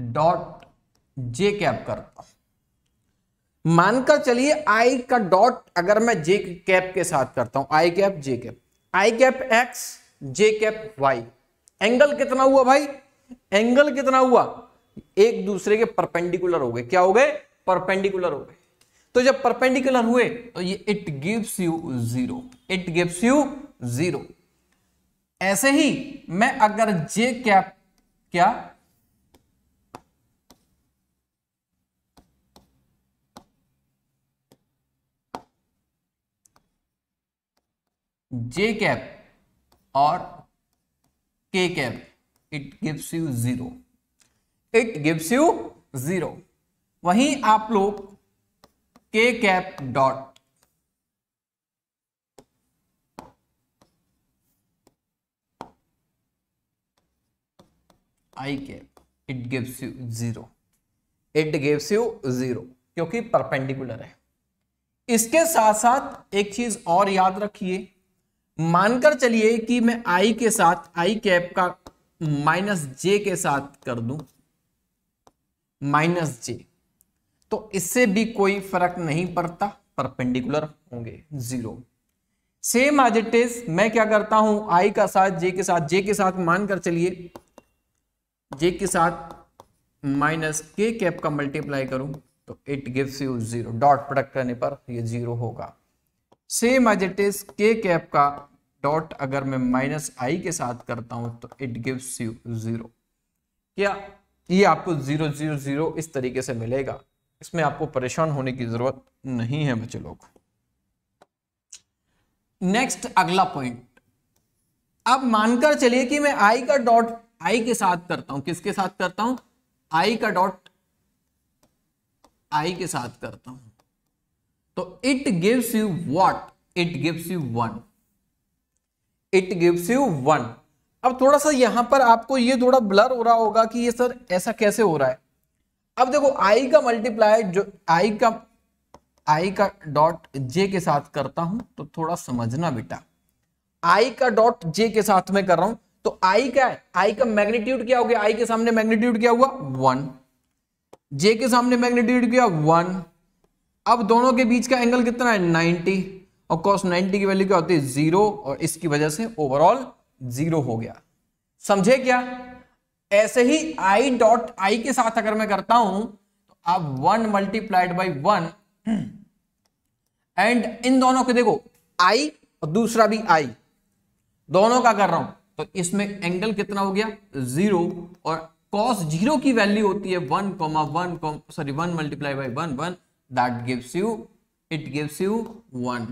dot J cap करता हूं, मानकर चलिए i का डॉट अगर मैं j कैप के साथ करता हूं, i cap j cap, i cap x j cap y, angle कितना हुआ भाई? एंगल कितना हुआ? एक दूसरे के परपेंडिकुलर हो गए। क्या हो गए? परपेंडिकुलर हो गए। तो जब परपेंडिकुलर हुए तो ये it gives you zero, it gives you zero. ऐसे ही मैं अगर j कैप क्या J कैप और K cap, it gives you zero, it gives you zero. वहीं आप लोग K cap dot I cap, it gives you zero, it gives you zero, क्योंकि परपेंडिकुलर है। इसके साथ साथ एक चीज और याद रखिए, मानकर चलिए कि मैं i के साथ i कैप का माइनस जे के साथ कर दूं, माइनस जे, तो इससे भी कोई फर्क नहीं पड़ता, परपेंडिकुलर होंगे, zero. Same as it is मैं क्या करता हूं, i का साथ j के साथ, j के साथ मानकर चलिए j के साथ माइनस के कैप का मल्टीप्लाई करूं तो it gives you zero, dot product करने पर ये जीरो होगा। Same as it is K cap का डॉट अगर मैं माइनस आई के साथ करता हूं तो इट गिव्स यू जीरो। क्या ये आपको जीरो जीरो जीरो इस तरीके से मिलेगा, इसमें आपको परेशान होने की जरूरत नहीं है बच्चे लोग। नेक्स्ट अगला पॉइंट, अब मानकर चलिए कि मैं आई का डॉट आई के साथ करता हूं, किसके साथ करता हूं? आई का डॉट आई के साथ करता हूं तो it gives you what? It gives you one, it gives you one. अब थोड़ा सा यहां पर आपको ये थोड़ा ब्लर हो रहा होगा कि ये सर ऐसा कैसे हो रहा है। अब देखो i का मल्टीप्लाई जो i का i का डॉट j के साथ करता हूं तो थोड़ा समझना बेटा, i का डॉट j के साथ में कर रहा हूं तो i का i का मैग्नीट्यूड क्या हो गया? i के सामने मैग्नीट्यूड क्या हुआ? वन। j के सामने मैग्नीट्यूड क्या? वन। अब दोनों के बीच का एंगल कितना है? नाइंटी, और कॉस नाइंटी की वैल्यू क्या होती है? जीरो, और इसकी वजह से ओवरऑल जीरो हो गया। समझे क्या? ऐसे ही आई डॉट आई के साथ अगर मैं करता हूं तो आप one multiplied by one, and इन दोनों के देखो आई और दूसरा भी आई, दोनों का कर रहा हूं तो इसमें एंगल कितना हो गया? जीरो, और कॉस जीरो की वैल्यू होती है one comma one sorry one multiply by one one That gives you, it gives you one,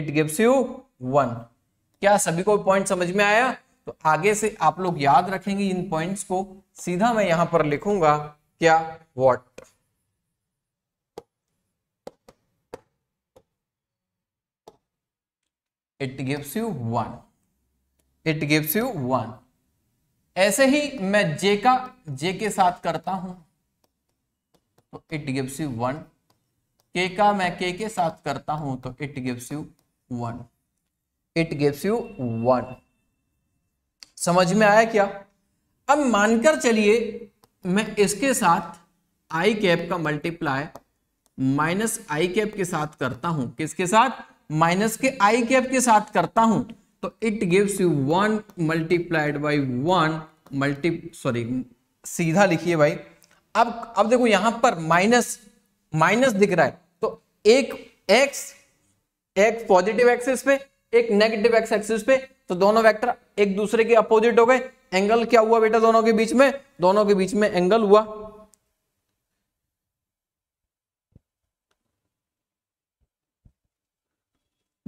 it gives you one. क्या सभी को पॉइंट समझ में आया? तो आगे से आप लोग याद रखेंगे इन पॉइंट्स को, सीधा मैं यहां पर लिखूंगा क्या? What? It gives you one, it gives you one. ऐसे ही मैं जे का जे के साथ करता हूं तो इट गिव्स यू वन, के का मैं के के साथ करता हूं तो it gives you one, it gives you one. समझ में आया क्या? अब मानकर चलिए मैं इसके साथ आई कैप का मल्टीप्लाई माइनस आई कैप के साथ करता हूं, किसके साथ? माइनस के आई कैप के साथ करता हूं तो it gives you one multiplied by one multi sorry सीधा लिखिए भाई, अब अब देखो यहां पर माइनस माइनस दिख रहा है, तो एक एक्स एक पॉजिटिव एक्सिस पे, एक नेगेटिव एक्स एक्सिस पे, तो दोनों वेक्टर एक दूसरे के अपोजिट हो गए। एंगल क्या हुआ बेटा दोनों के बीच में? दोनों के बीच में एंगल हुआ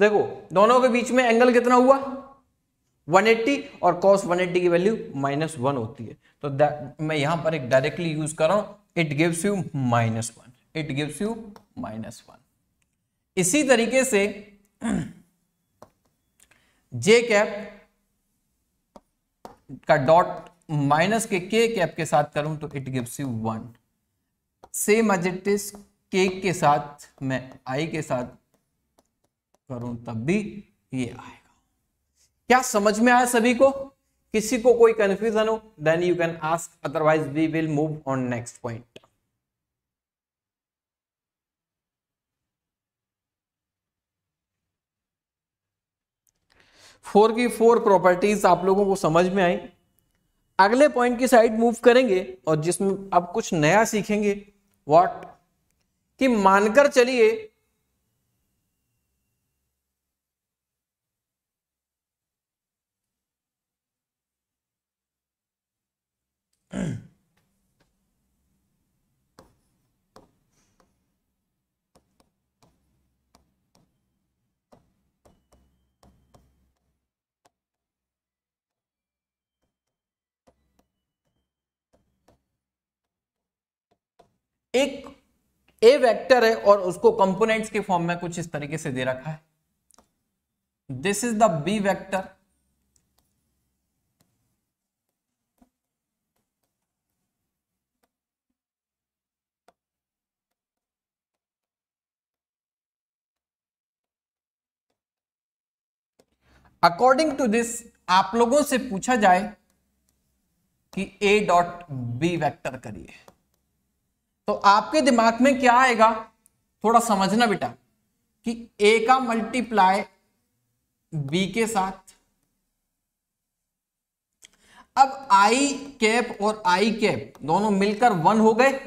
देखो, दोनों के बीच में एंगल कितना हुआ? एक सौ अस्सी, और cos एक सौ अस्सी की वैल्यू माइनस वन होती है। तो मैं यहां पर एक डायरेक्टली यूज कर रहा हूं, it gives you minus one, it gives you minus one. इसी तरीके से जे कैप का dot minus K K cap के साथ करूं तो it gives you one. Same as it is K के साथ मैं आई के साथ करूं तब भी ये आएगा। क्या समझ में आया सभी को? किसी को कोई कंफ्यूजन हो then you can ask, otherwise we will move on next point. Four की फोर प्रॉपर्टीज आप लोगों को समझ में आई। अगले पॉइंट की साइड मूव करेंगे और जिसमें आप कुछ नया सीखेंगे। व्हाट कि मानकर चलिए एक ए वेक्टर है और उसको कंपोनेंट्स के फॉर्म में कुछ इस तरीके से दे रखा है। This is the B vector, according to this आप लोगों से पूछा जाए कि ए डॉट बी वेक्टर करिए तो आपके दिमाग में क्या आएगा? थोड़ा समझना बेटा कि ए का मल्टीप्लाई बी के साथ। अब आई कैप और आई कैप दोनों मिलकर वन हो गए,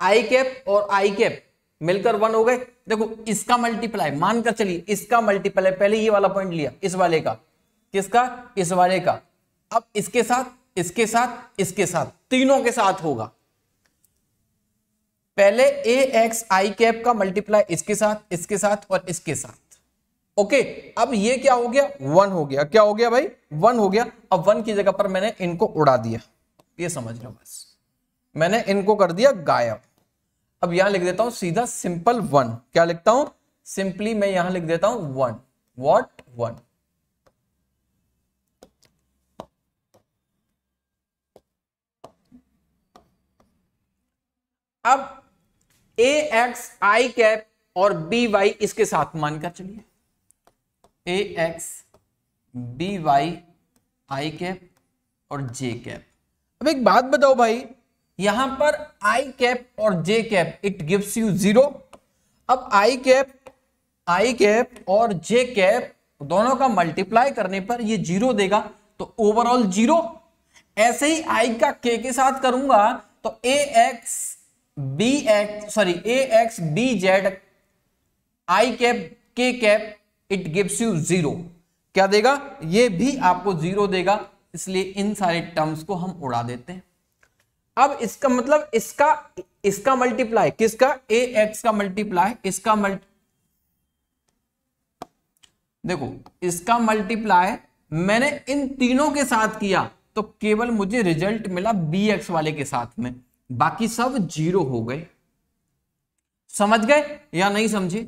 आई कैप और आई कैप मिलकर वन हो गए। देखो इसका मल्टीप्लाई, मानकर चलिए इसका मल्टीप्लाई, पहले ये वाला पॉइंट लिया, इस वाले का, किसका? इस वाले का। अब इसके साथ इसके साथ इसके साथ तीनों के साथ होगा। पहले ए एक्स आई कैप का मल्टीप्लाई इसके साथ इसके साथ और इसके साथ। ओके, अब ये क्या हो गया? वन हो गया। क्या हो गया भाई? वन हो गया। अब वन की जगह पर मैंने इनको उड़ा दिया, ये समझ लो बस, मैंने इनको कर दिया गायब। अब यहां लिख देता हूं सीधा सिंपल वन। क्या लिखता हूं? सिंपली मैं यहां लिख देता हूं वन। व्हाट? वन। अब ए एक्स आई कैप और बी वाई इसके साथ मानकर चलिए, A X B Y I cap और जे कैप। अब एक बात बताओ भाई, यहां पर आई कैप और J cap it gives you zero. अब आई कैप आई कैप और जे कैप दोनों का मल्टीप्लाई करने पर ये जीरो देगा, तो ओवरऑल जीरो। ऐसे ही आई का के के साथ करूंगा तो A X B X sorry A X B Z I cap के cap it gives you zero. क्या देगा? ये भी आपको जीरो देगा, इसलिए इन सारे टर्म्स को हम उड़ा देते हैं। अब इसका मतलब इसका इसका मल्टीप्लाई किसका? ए एक्स का मल्टीप्लाई इसका मल्टी देखो इसका मल्टीप्लाई मैंने इन तीनों के साथ किया तो केवल मुझे रिजल्ट मिला बी एक्स वाले के साथ में, बाकी सब जीरो हो गए। समझ गए या नहीं समझे?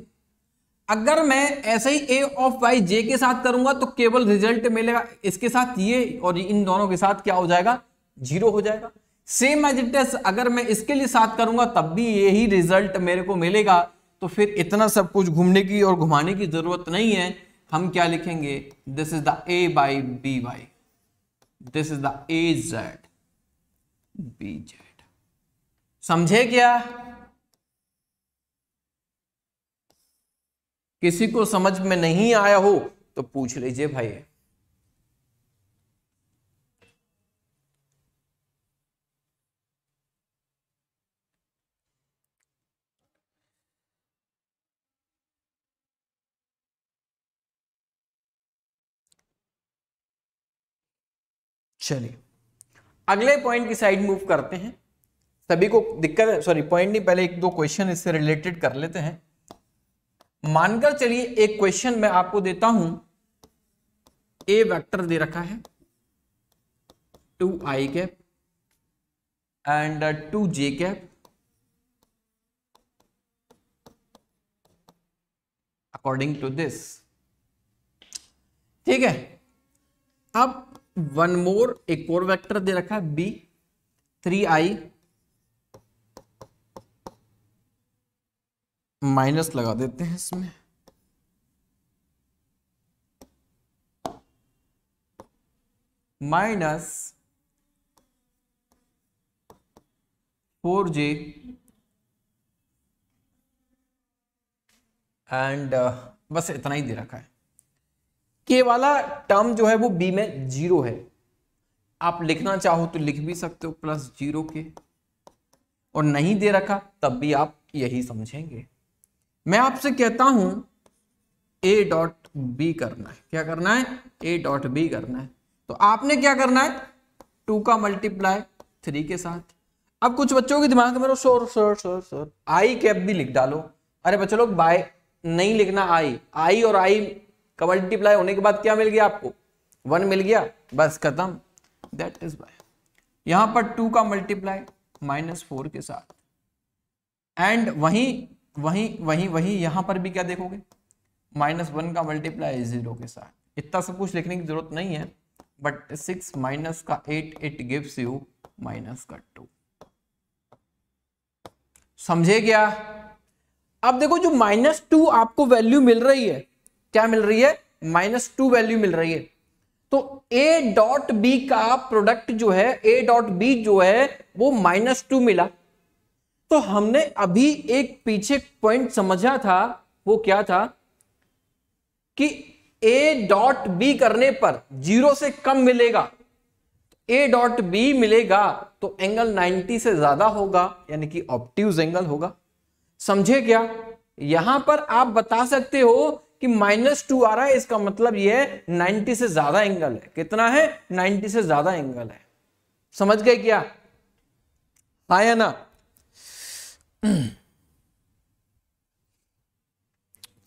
अगर मैं ऐसे ही ए ऑफ वाई जे के साथ करूंगा तो केवल रिजल्ट मिलेगा इसके साथ ये, और इन दोनों के साथ क्या हो जाएगा? जीरो हो जाएगा। सेम एज इट इज अगर मैं इसके लिए साथ करूंगा तब भी यही रिजल्ट मेरे को मिलेगा, तो फिर इतना सब कुछ घूमने की और घुमाने की जरूरत नहीं है। हम क्या लिखेंगे? This is the A by B Y, this is the A Z B Z. समझे क्या? किसी को समझ में नहीं आया हो तो पूछ लीजिए भाई। चलिए अगले पॉइंट की साइड मूव करते हैं। सभी को दिक्कत सॉरी पॉइंट नहीं, पहले एक दो क्वेश्चन इससे रिलेटेड कर लेते हैं। मानकर चलिए एक क्वेश्चन मैं आपको देता हूं, ए वेक्टर दे रखा है two I cap and two J cap according to this, ठीक है। अब वन मोर एक और वेक्टर दे रखा है बी थ्री आई माइनस लगा देते हैं इसमें, माइनस फोर जे एंड बस इतना ही दे रखा है। के वाला टर्म जो है वो बी में जीरो है, आप लिखना चाहो तो लिख भी सकते हो प्लस जीरो के, और नहीं दे रखा तब भी आप यही समझेंगे। मैं आपसे कहता हूं ए डॉट बी करना है, क्या करना है, ए डॉट बी करना है। तो आपने क्या करना है, टू का मल्टीप्लाई थ्री के साथ। अब कुछ बच्चों के दिमाग में शोर शोर शोर शोर आई कैप भी लिख डालो, अरे बच्चों लोग बाय नहीं लिखना, आई आई और आई का मल्टीप्लाई होने के बाद क्या मिल गया आपको, वन मिल गया, बस खत्म, दैट इज बाय। यहां पर टू का मल्टीप्लाई माइनस फोर के साथ, एंड वहीं वहीं वहीं वहीं यहां पर भी क्या देखोगे, माइनस वन का मल्टीप्लाई जीरो के साथ। इतना सब कुछ लिखने की जरूरत नहीं है, बट सिक्स माइनस का eight it gives you minus का टू, समझे क्या। अब देखो जो माइनस टू आपको वैल्यू मिल रही है, क्या मिल रही है, माइनस टू वैल्यू मिल रही है। तो ए डॉट बी का प्रोडक्ट जो है, ए डॉट बी जो है वो माइनस टू मिला। तो हमने अभी एक पीछे पॉइंट समझा था, वो क्या था कि ए डॉट बी करने पर जीरो से कम मिलेगा, ए डॉट बी मिलेगा तो एंगल नाइंटी से ज्यादा होगा, यानी कि ऑब्ट्यूज एंगल होगा, समझे क्या। यहां पर आप बता सकते हो कि माइनस टू आ रहा है, इसका मतलब यह नाइंटी से ज्यादा एंगल है, कितना है, नाइंटी से ज्यादा एंगल है, समझ गए क्या, आया ना।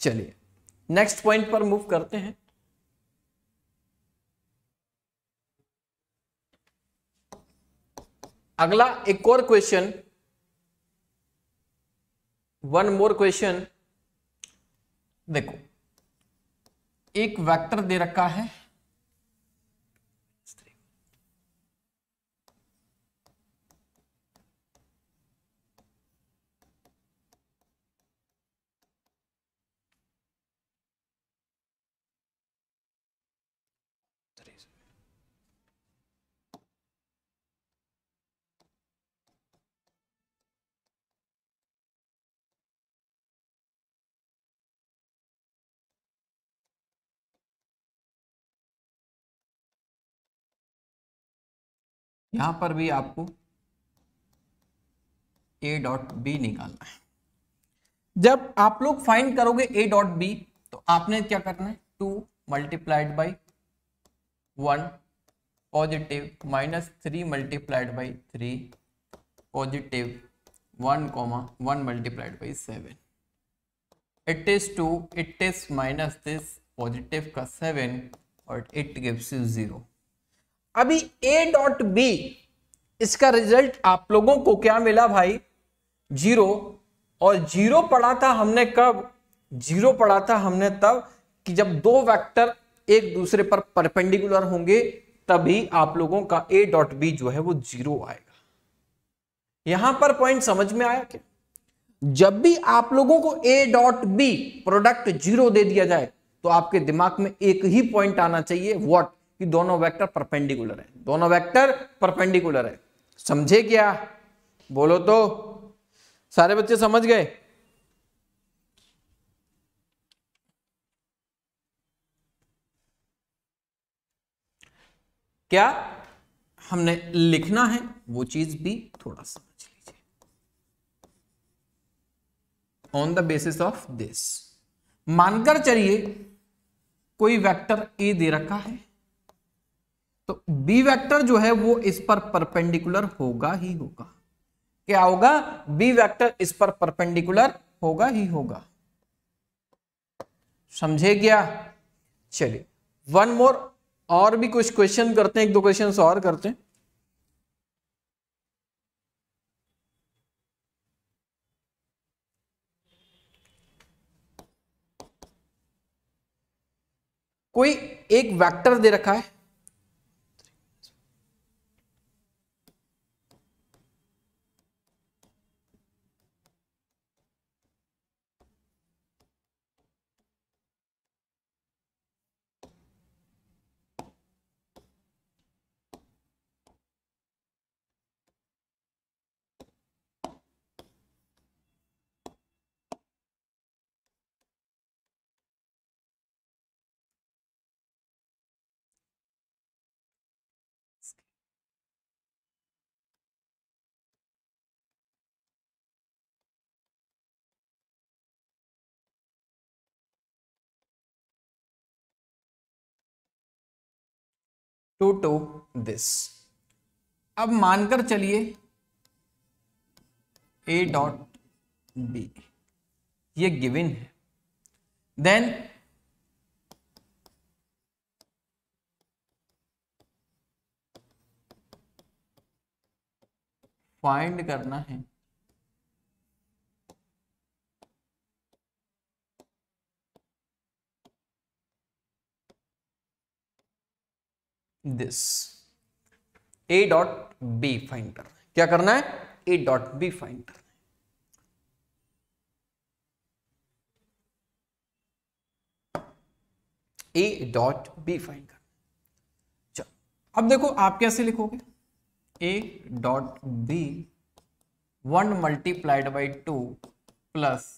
चलिए नेक्स्ट पॉइंट पर मूव करते हैं। अगला एक और क्वेश्चन, वन मोर क्वेश्चन। देखो एक वेक्टर दे रखा है यहां पर भी आपको ए डॉट बी निकालना है। जब आप लोग फाइंड करोगे ए डॉट बी तो आपने क्या करना है, two multiplied by one positive minus three multiplied by three positive one comma one multiplied by seven, it is two, it is minus this positive का सेवन और इट गिव्स यू जीरो। अभी A dot B इसका result आप लोगों को क्या मिला भाई, जीरो। और जीरो पढ़ा था हमने कब, जीरो पढ़ा था हमने तब कि जब दो वेक्टर एक दूसरे पर परपेंडिकुलर होंगे तभी आप लोगों का ए डॉट बी जो है वो जीरो आएगा। यहां पर पॉइंट समझ में आया क्या, जब भी आप लोगों को A dot B product zero दे दिया जाए तो आपके दिमाग में एक ही पॉइंट आना चाहिए, व्हाट, कि दोनों वेक्टर परपेंडिकुलर है, दोनों वेक्टर परपेंडिकुलर है, समझे क्या। बोलो तो सारे बच्चे समझ गए। क्या हमने लिखना है वो चीज भी थोड़ा समझ लीजिए on the basis of this. मानकर चलिए कोई वेक्टर ए दे रखा है तो बी वेक्टर जो है वो इस पर परपेंडिकुलर होगा ही होगा। क्या होगा? बी वेक्टर इस पर परपेंडिकुलर होगा ही होगा। समझे क्या? चलिए वन मोर और भी कुछ क्वेश्चन करते हैं, एक दो क्वेश्चन और करते हैं। कोई एक वेक्टर दे रखा है, टू टू दिस। अब मानकर चलिए ए डॉट बी ये गिवन है, देन फाइंड करना है this A dot B find करना है। क्या करना है? ए डॉट बी फाइंड करना है। ए डॉट बी फाइंड करना है। चलो अब देखो आप कैसे लिखोगे, A dot B one multiplied by two plus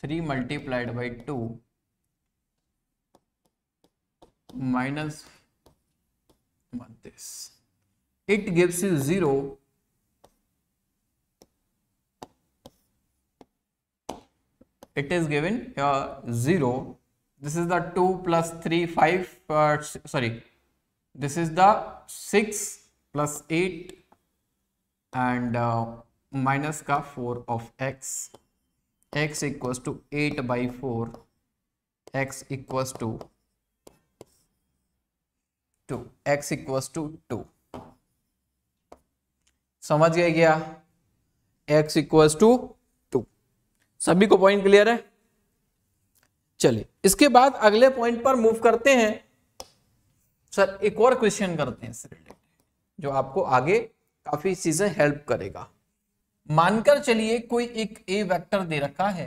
three multiplied by two minus this, it gives you zero it is given zero. This is the two plus three five sorry this is the six plus eight and minus का four of X x equals to eight by four X equals to two X equals to two. समझ गए क्या? x equals to two. सभी को point clear है? चलिए इसके बाद अगले पॉइंट पर मूव करते हैं। सर एक और क्वेश्चन करते हैं इससे रिलेटेड, जो आपको आगे काफी चीजें हेल्प करेगा। मानकर चलिए कोई एक ए वेक्टर दे रखा है,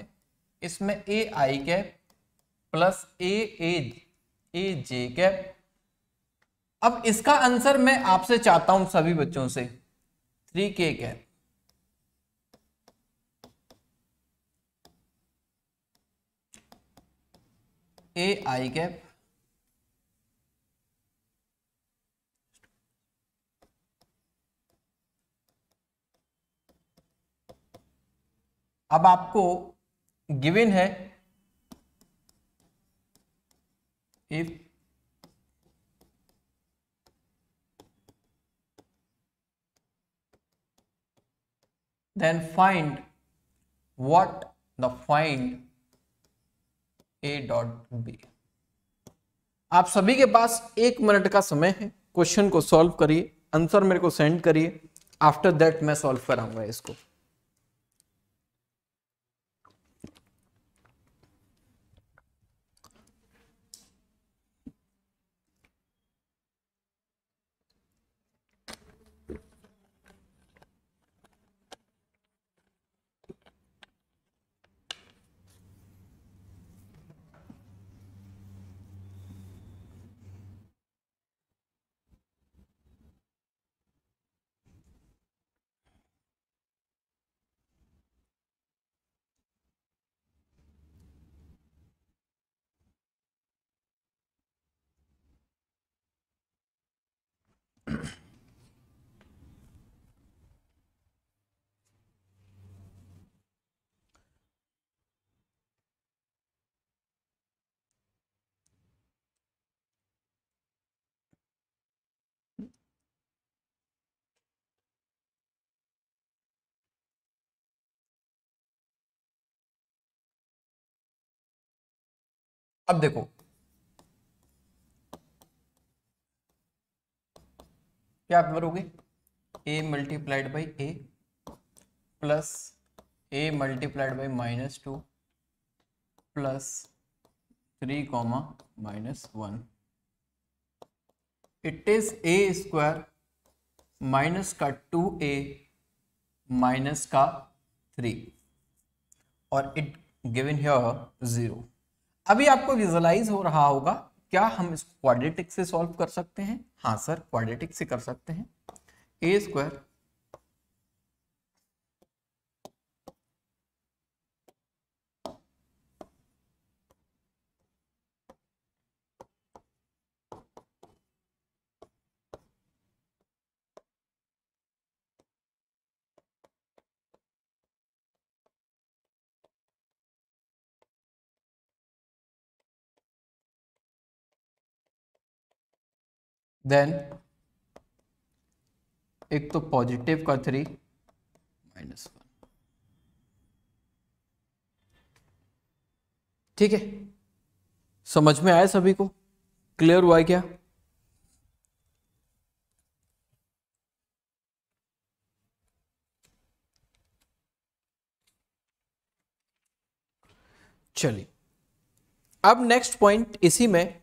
इसमें A I cap plus A A J cap. अब इसका आंसर मैं आपसे चाहता हूं सभी बच्चों से, थ्री के कैप ए आई कैप अब आपको गिवन है if then find what the find A dot B. आप सभी के पास एक मिनट का समय है, क्वेश्चन को सॉल्व करिए, आंसर मेरे को सेंड करिए, आफ्टर दैट मैं सॉल्व कराऊंगा इसको। अब देखो क्या आप करोगे, A multiplied by A plus A multiplied by minus two plus three comma minus one. It is A square minus का टू ए माइनस का थ्री और इट गिवन हियर जीरो। अभी आपको विजुअलाइज हो रहा होगा क्या हम इस क्वाड्रेटिक से सॉल्व कर सकते हैं? हाँ सर, क्वाड्रेटिक से कर सकते हैं। ए स्क्वायर देन एक तो पॉजिटिव का थ्री माइनस वन, ठीक है। समझ में आया सभी को? क्लियर हुआ है क्या? चलिए अब नेक्स्ट पॉइंट इसी में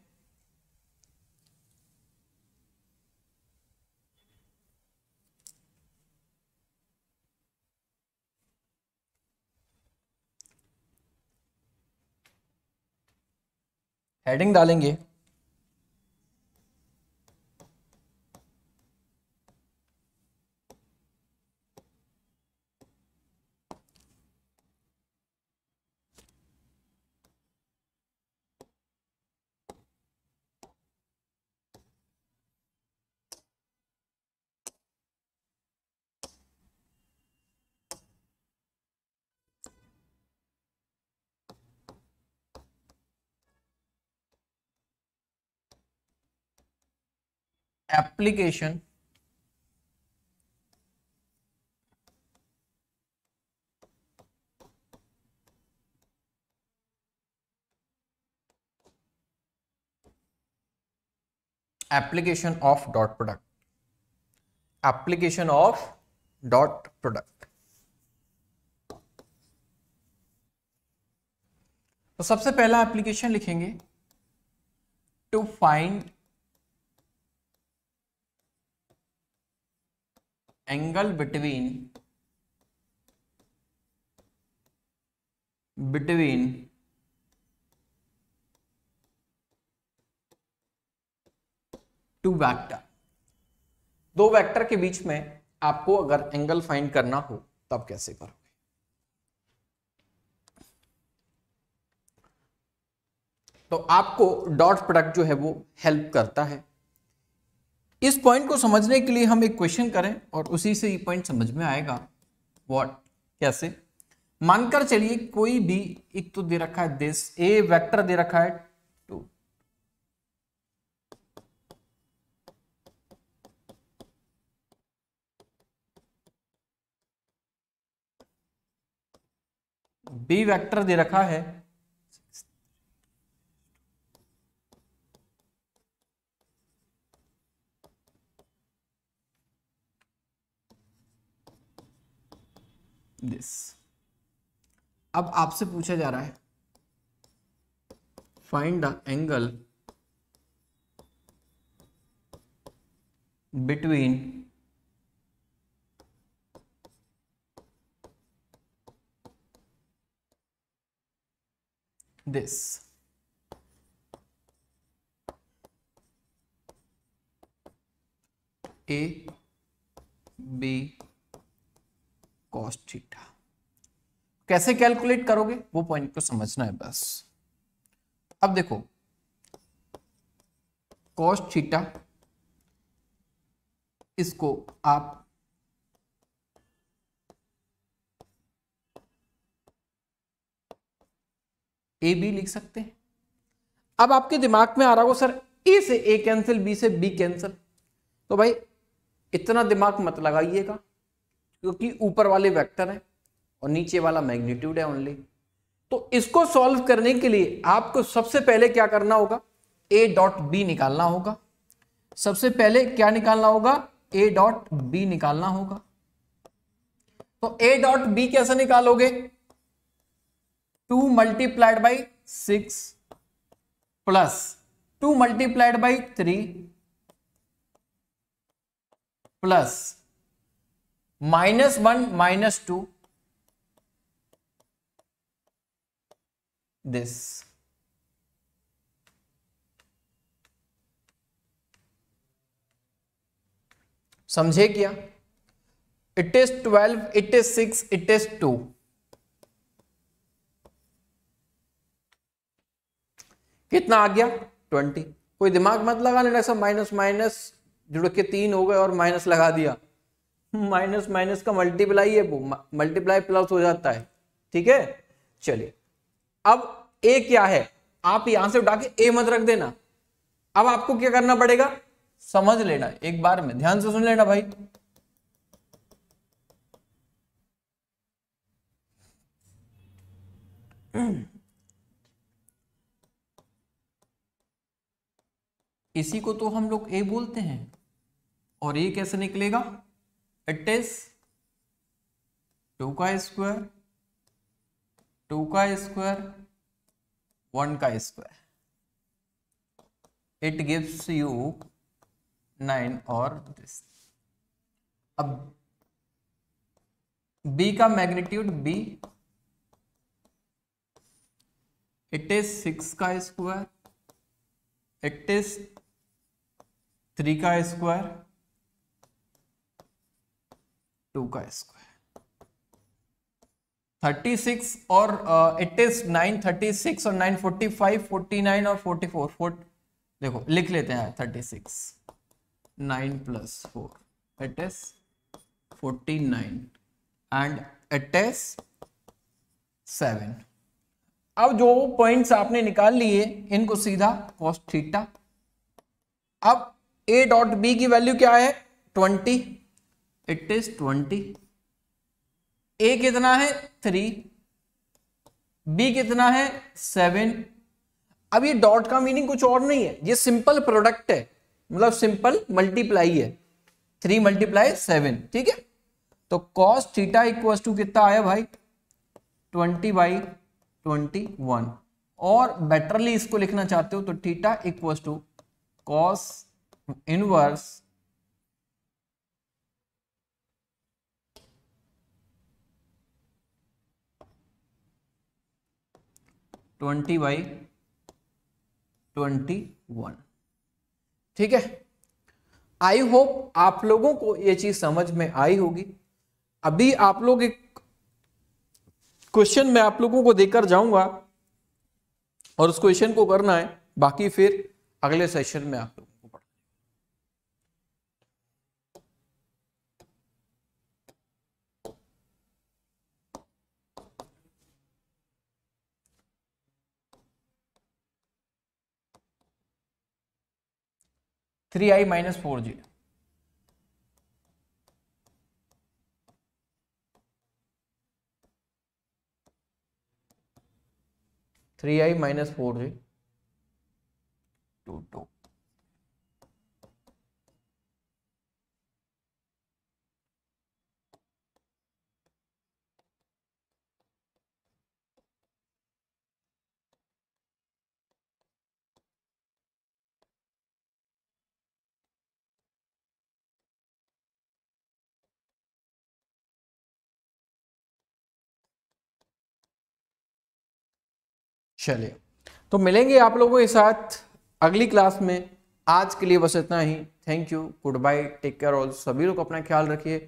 हेडिंग डालेंगे application application of dot product, application of dot product. तो सबसे पहला एप्लीकेशन लिखेंगे to find angle between between two vector. दो वेक्टर के बीच में आपको अगर एंगल फाइंड करना हो तब कैसे करोगे? तो आपको डॉट प्रोडक्ट जो है वो हेल्प करता है। इस पॉइंट को समझने के लिए हम एक क्वेश्चन करें और उसी से ये पॉइंट समझ में आएगा। व्हाट, कैसे? मानकर चलिए कोई भी एक तो दे रखा है दिस ए वेक्टर दे रखा है टू, बी वेक्टर दे रखा है This. अब आपसे पूछा जा रहा है find the angle between this A B cos theta. कैसे कैलकुलेट करोगे वो पॉइंट को समझना है बस। अब देखो कॉस थीटा इसको आप ए बी लिख सकते हैं। अब आपके दिमाग में आ रहा हो सर ए से ए कैंसिल, बी से बी कैंसिल। तो भाई इतना दिमाग मत लगाइएगा क्योंकि ऊपर वाले वेक्टर है और नीचे वाला मैग्नीट्यूड है ओनली। तो इसको सॉल्व करने के लिए आपको सबसे पहले क्या करना होगा, ए डॉट बी निकालना होगा। सबसे पहले क्या निकालना होगा, ए डॉट बी निकालना होगा। तो ए डॉट बी कैसे निकालोगे, two multiplied by six plus two multiplied by three plus minus one minus two this. समझे क्या, it is twelve, it is six, it is two. कितना आ गया, ट्वेंटी। कोई दिमाग मत लगा लेना ऐसा माइनस माइनस जुड़ के तीन हो गए और माइनस लगा दिया, माइनस माइनस का मल्टीप्लाई है वो, मल्टीप्लाई प्लस हो जाता है। ठीक है, चलिए। अब ए क्या है, आप यहां से उठा के ए मत रख देना। अब आपको क्या करना पड़ेगा, समझ लेना एक बार में, ध्यान से सुन लेना भाई। इसी को तो हम लोग ए बोलते हैं। और ए कैसे निकलेगा, इट इज टू का स्क्वायर, टू का स्क्वायर, वन का square, it gives you nine और दिस। अब b का magnitude b, it is six का स्क्वायर, इट इज थ्री का स्क्वायर, टू का स्क्वायर, थर्टी सिक्स और it is nine, thirty six और nine, forty five, forty nine और forty four. Forty देखो लिख लेते हैं, thirty six, nine plus four, it is forty nine and it is seven. अब जो पॉइंट्स आपने निकाल लिए इनको सीधा cos थीटा। अब a डॉट बी की वैल्यू क्या है, twenty, it is twenty. a कितना है, थ्री, b कितना है, सेवन। अब ये डॉट का मीनिंग कुछ और नहीं है, ये सिंपल प्रोडक्ट है, मतलब सिंपल मल्टीप्लाई है, थ्री मल्टीप्लाई सेवन। ठीक है, तो कॉस थीटा इक्वल टू कितना आया भाई, ट्वेंटी बाई ट्वेंटी वन। और बेटरली इसको लिखना चाहते हो तो theta equal to cos inverse twenty by twenty one. ठीक है, आई होप आप लोगों को ये चीज समझ में आई होगी। अभी आप लोग एक क्वेश्चन मैं आप लोगों को देकर जाऊंगा और उस क्वेश्चन को करना है, बाकी फिर अगले सेशन में आप लोग। Three I minus four G, three I minus four G two two चलिए, तो मिलेंगे आप लोगों के साथ अगली क्लास में। आज के लिए बस इतना ही। Thank you, good bye, take care all. सभी लोग अपना ख्याल रखिए।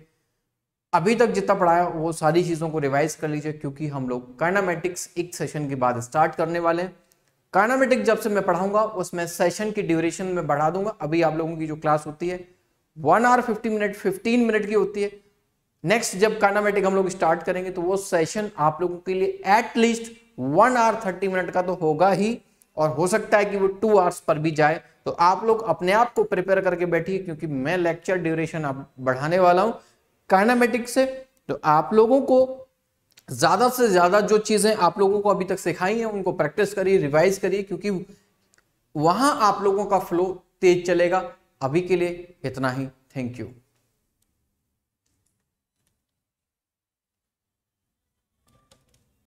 अभी तक जितना पढ़ाया वो सारी चीज़ों को रिवाइज कर लीजिए, क्योंकि हम लोग काइनेमेटिक्स एक सेशन के बाद स्टार्ट करने वाले हैं। काइनेमेटिक्स जब से मैं पढ़ाऊंगा उसमें सेशन की ड्यूरेशन में बढ़ा दूंगा। अभी आप लोगों की जो क्लास होती है one hour fifty minute fifteen minute की होती है। नेक्स्ट जब काइनेमेटिक हम लोग स्टार्ट करेंगे तो वो सेशन आप लोगों के लिए at least one hour thirty minute का तो होगा ही, और हो सकता है कि वो टू आवर्स पर भी जाए। तो आप लोग अपने आप को प्रिपेयर करके बैठिए, क्योंकि मैं लेक्चर ड्यूरेशन आप बढ़ाने वाला हूं काइनेमेटिक्स से। तो आप लोगों को ज़्यादा से ज़्यादा जो चीज़ें आप लोगों को अभी तक सिखाई हैं उनको प्रैक्टिस करिए, रिवाइज करिए, क्योंकि वहाँ आप लोगों का फ्लो तेज चलेगा। अभी के लिए इतना ही, थैंक यू।